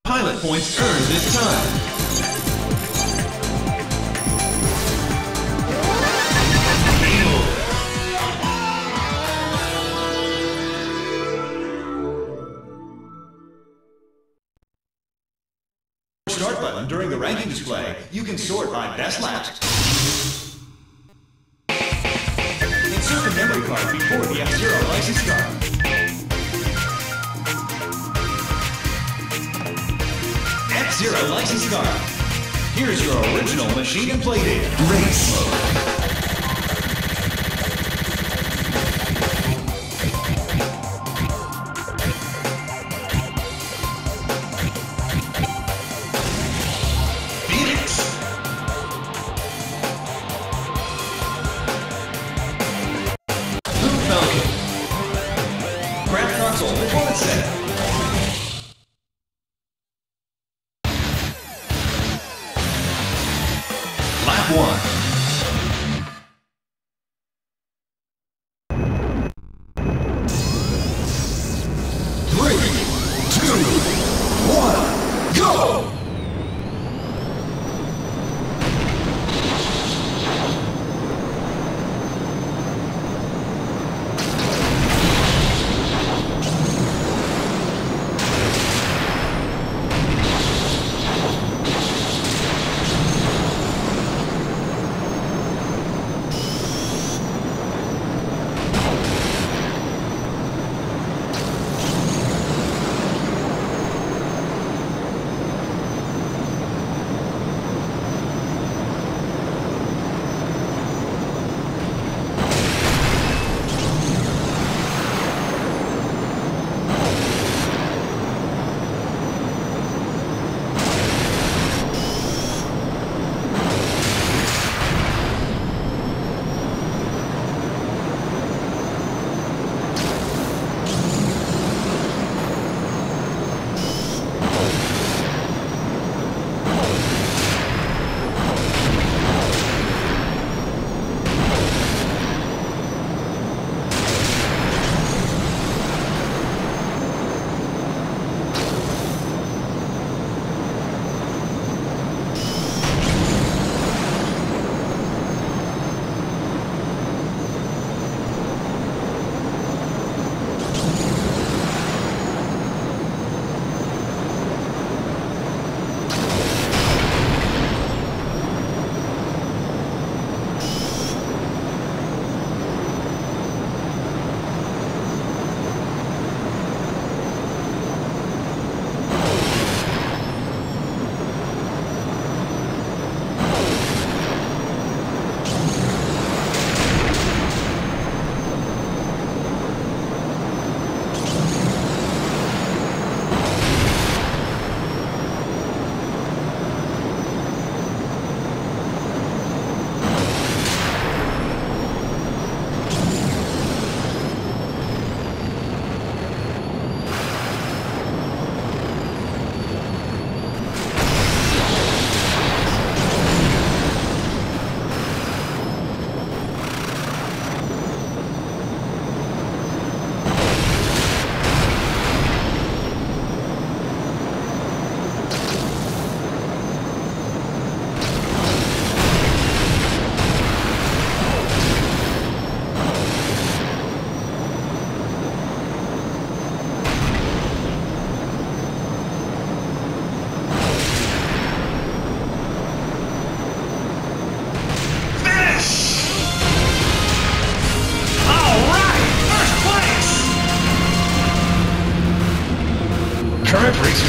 Pilot points earned this time. Start button during the ranking display. You can sort by best laps. Insert the memory card before the F-Zero license start. F-Zero license start. Here's your original machine and play data. Race mode. Lap 1.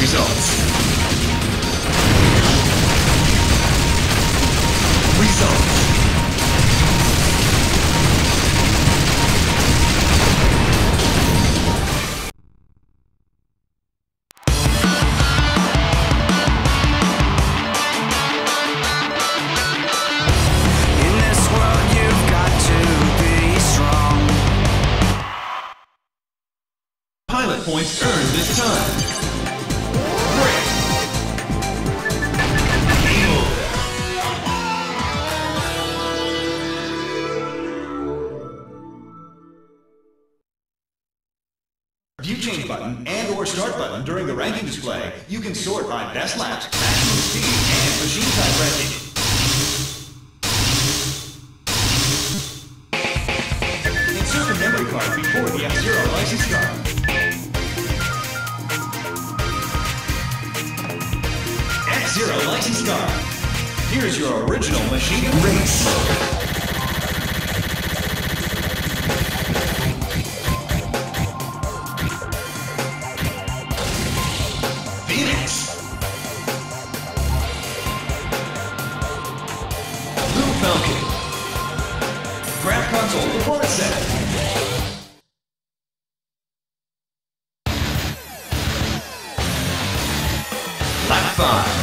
Results. Points earned this time. Great! View change button and or start button during the ranking display. You can sort by best laps, maximum speed, and machine type ranking. Insert the memory card before the F-Zero license card. Zero license card. Here's your original machine race. Phoenix. Blue Falcon. Graph console performance set. Lap 5.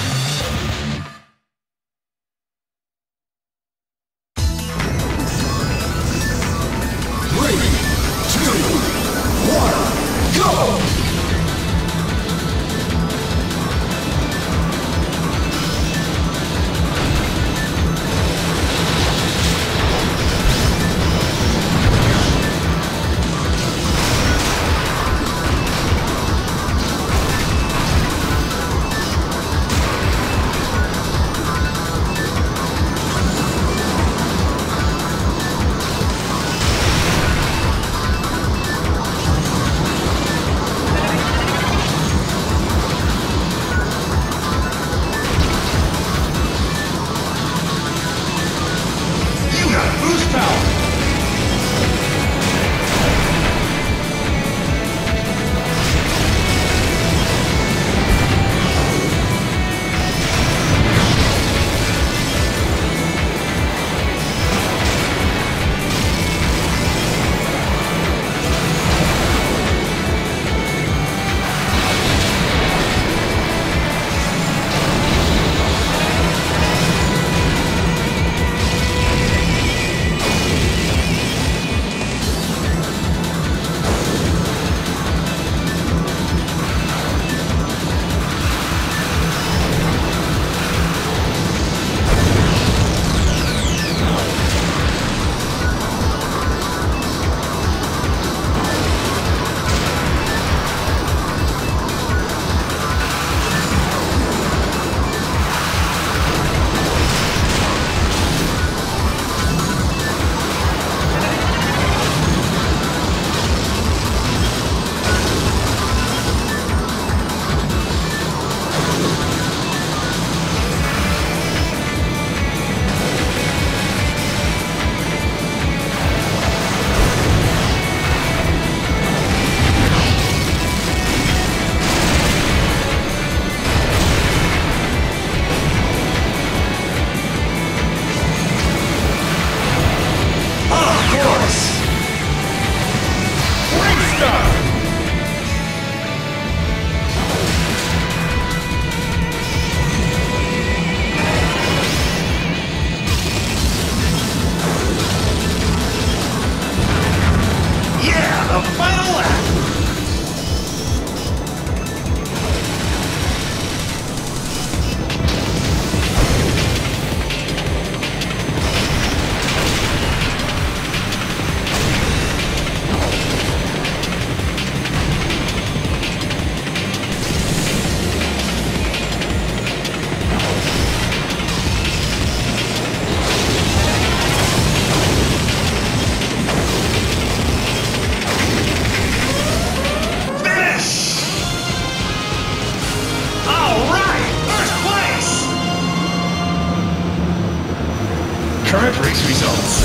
Current race results.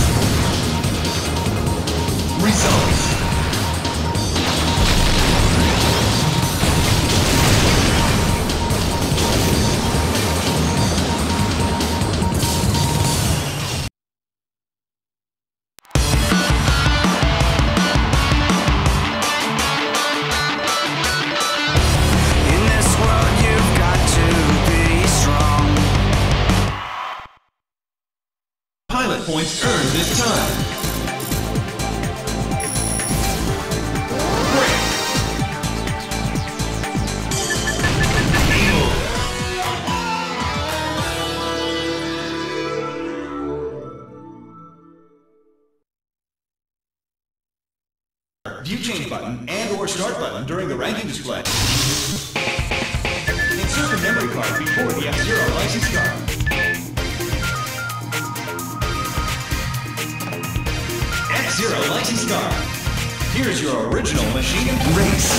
points earned this time. View change button and or start button during the ranking display. Insert the memory card before the F-Zero license card. F-Zero license card. Here's your original machine race.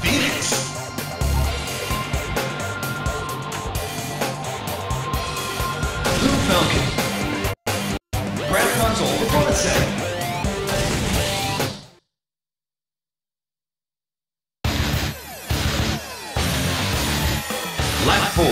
Phoenix. Falcon. Grab console for bullet setting. Lap 4.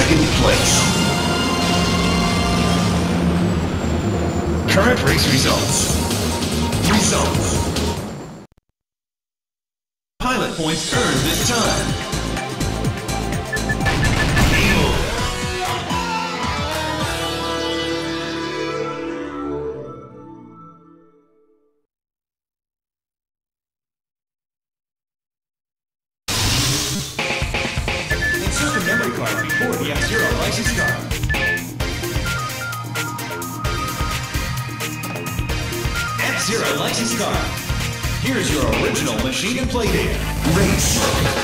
Second place. Current race results. Pilot points earned this time. Before the F-Zero license card. F-Zero license card. Here's your original machine and play data. Race.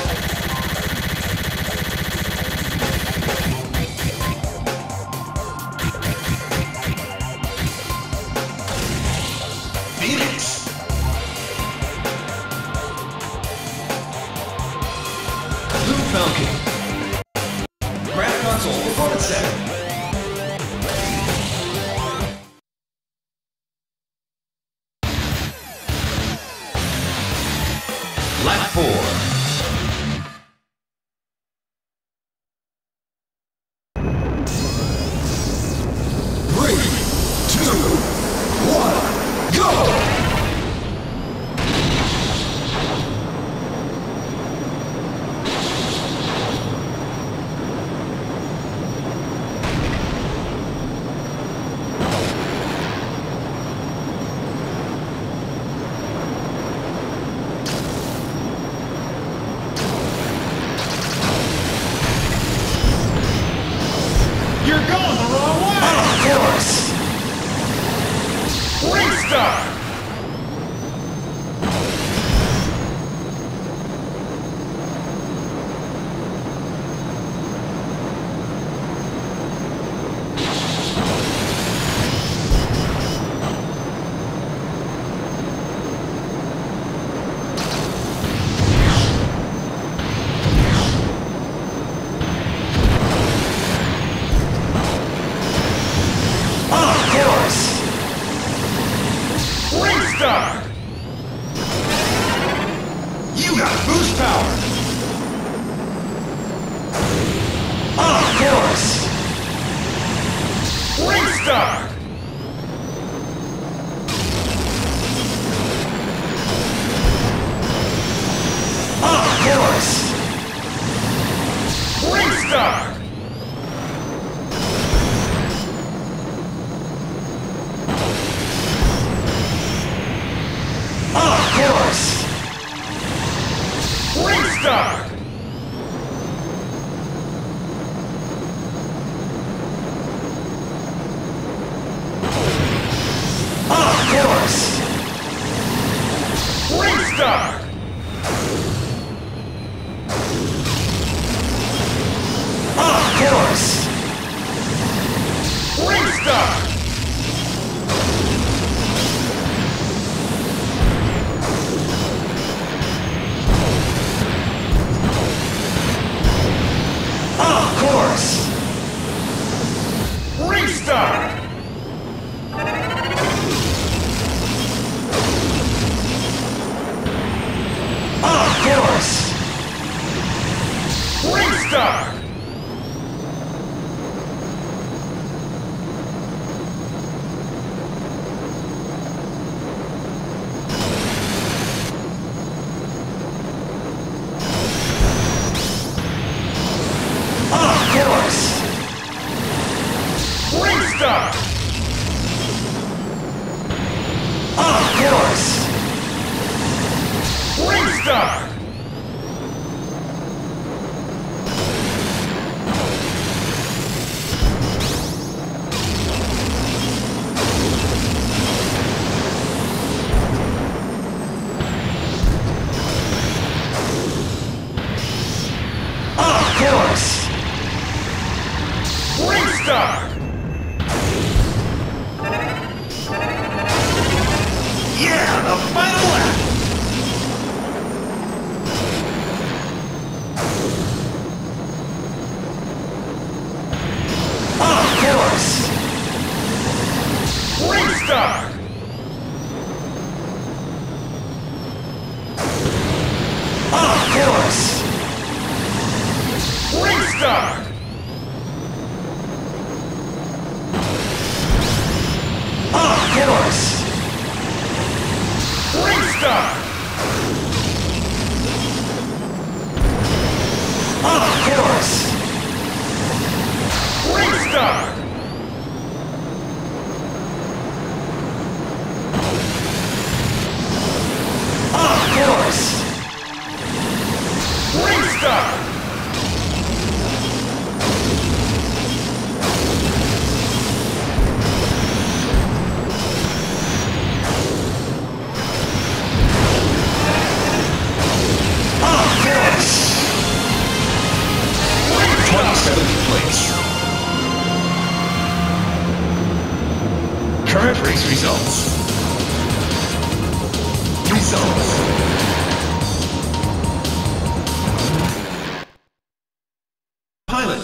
Results.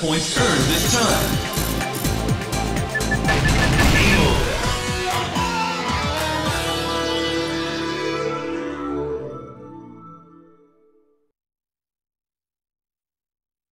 Points earned.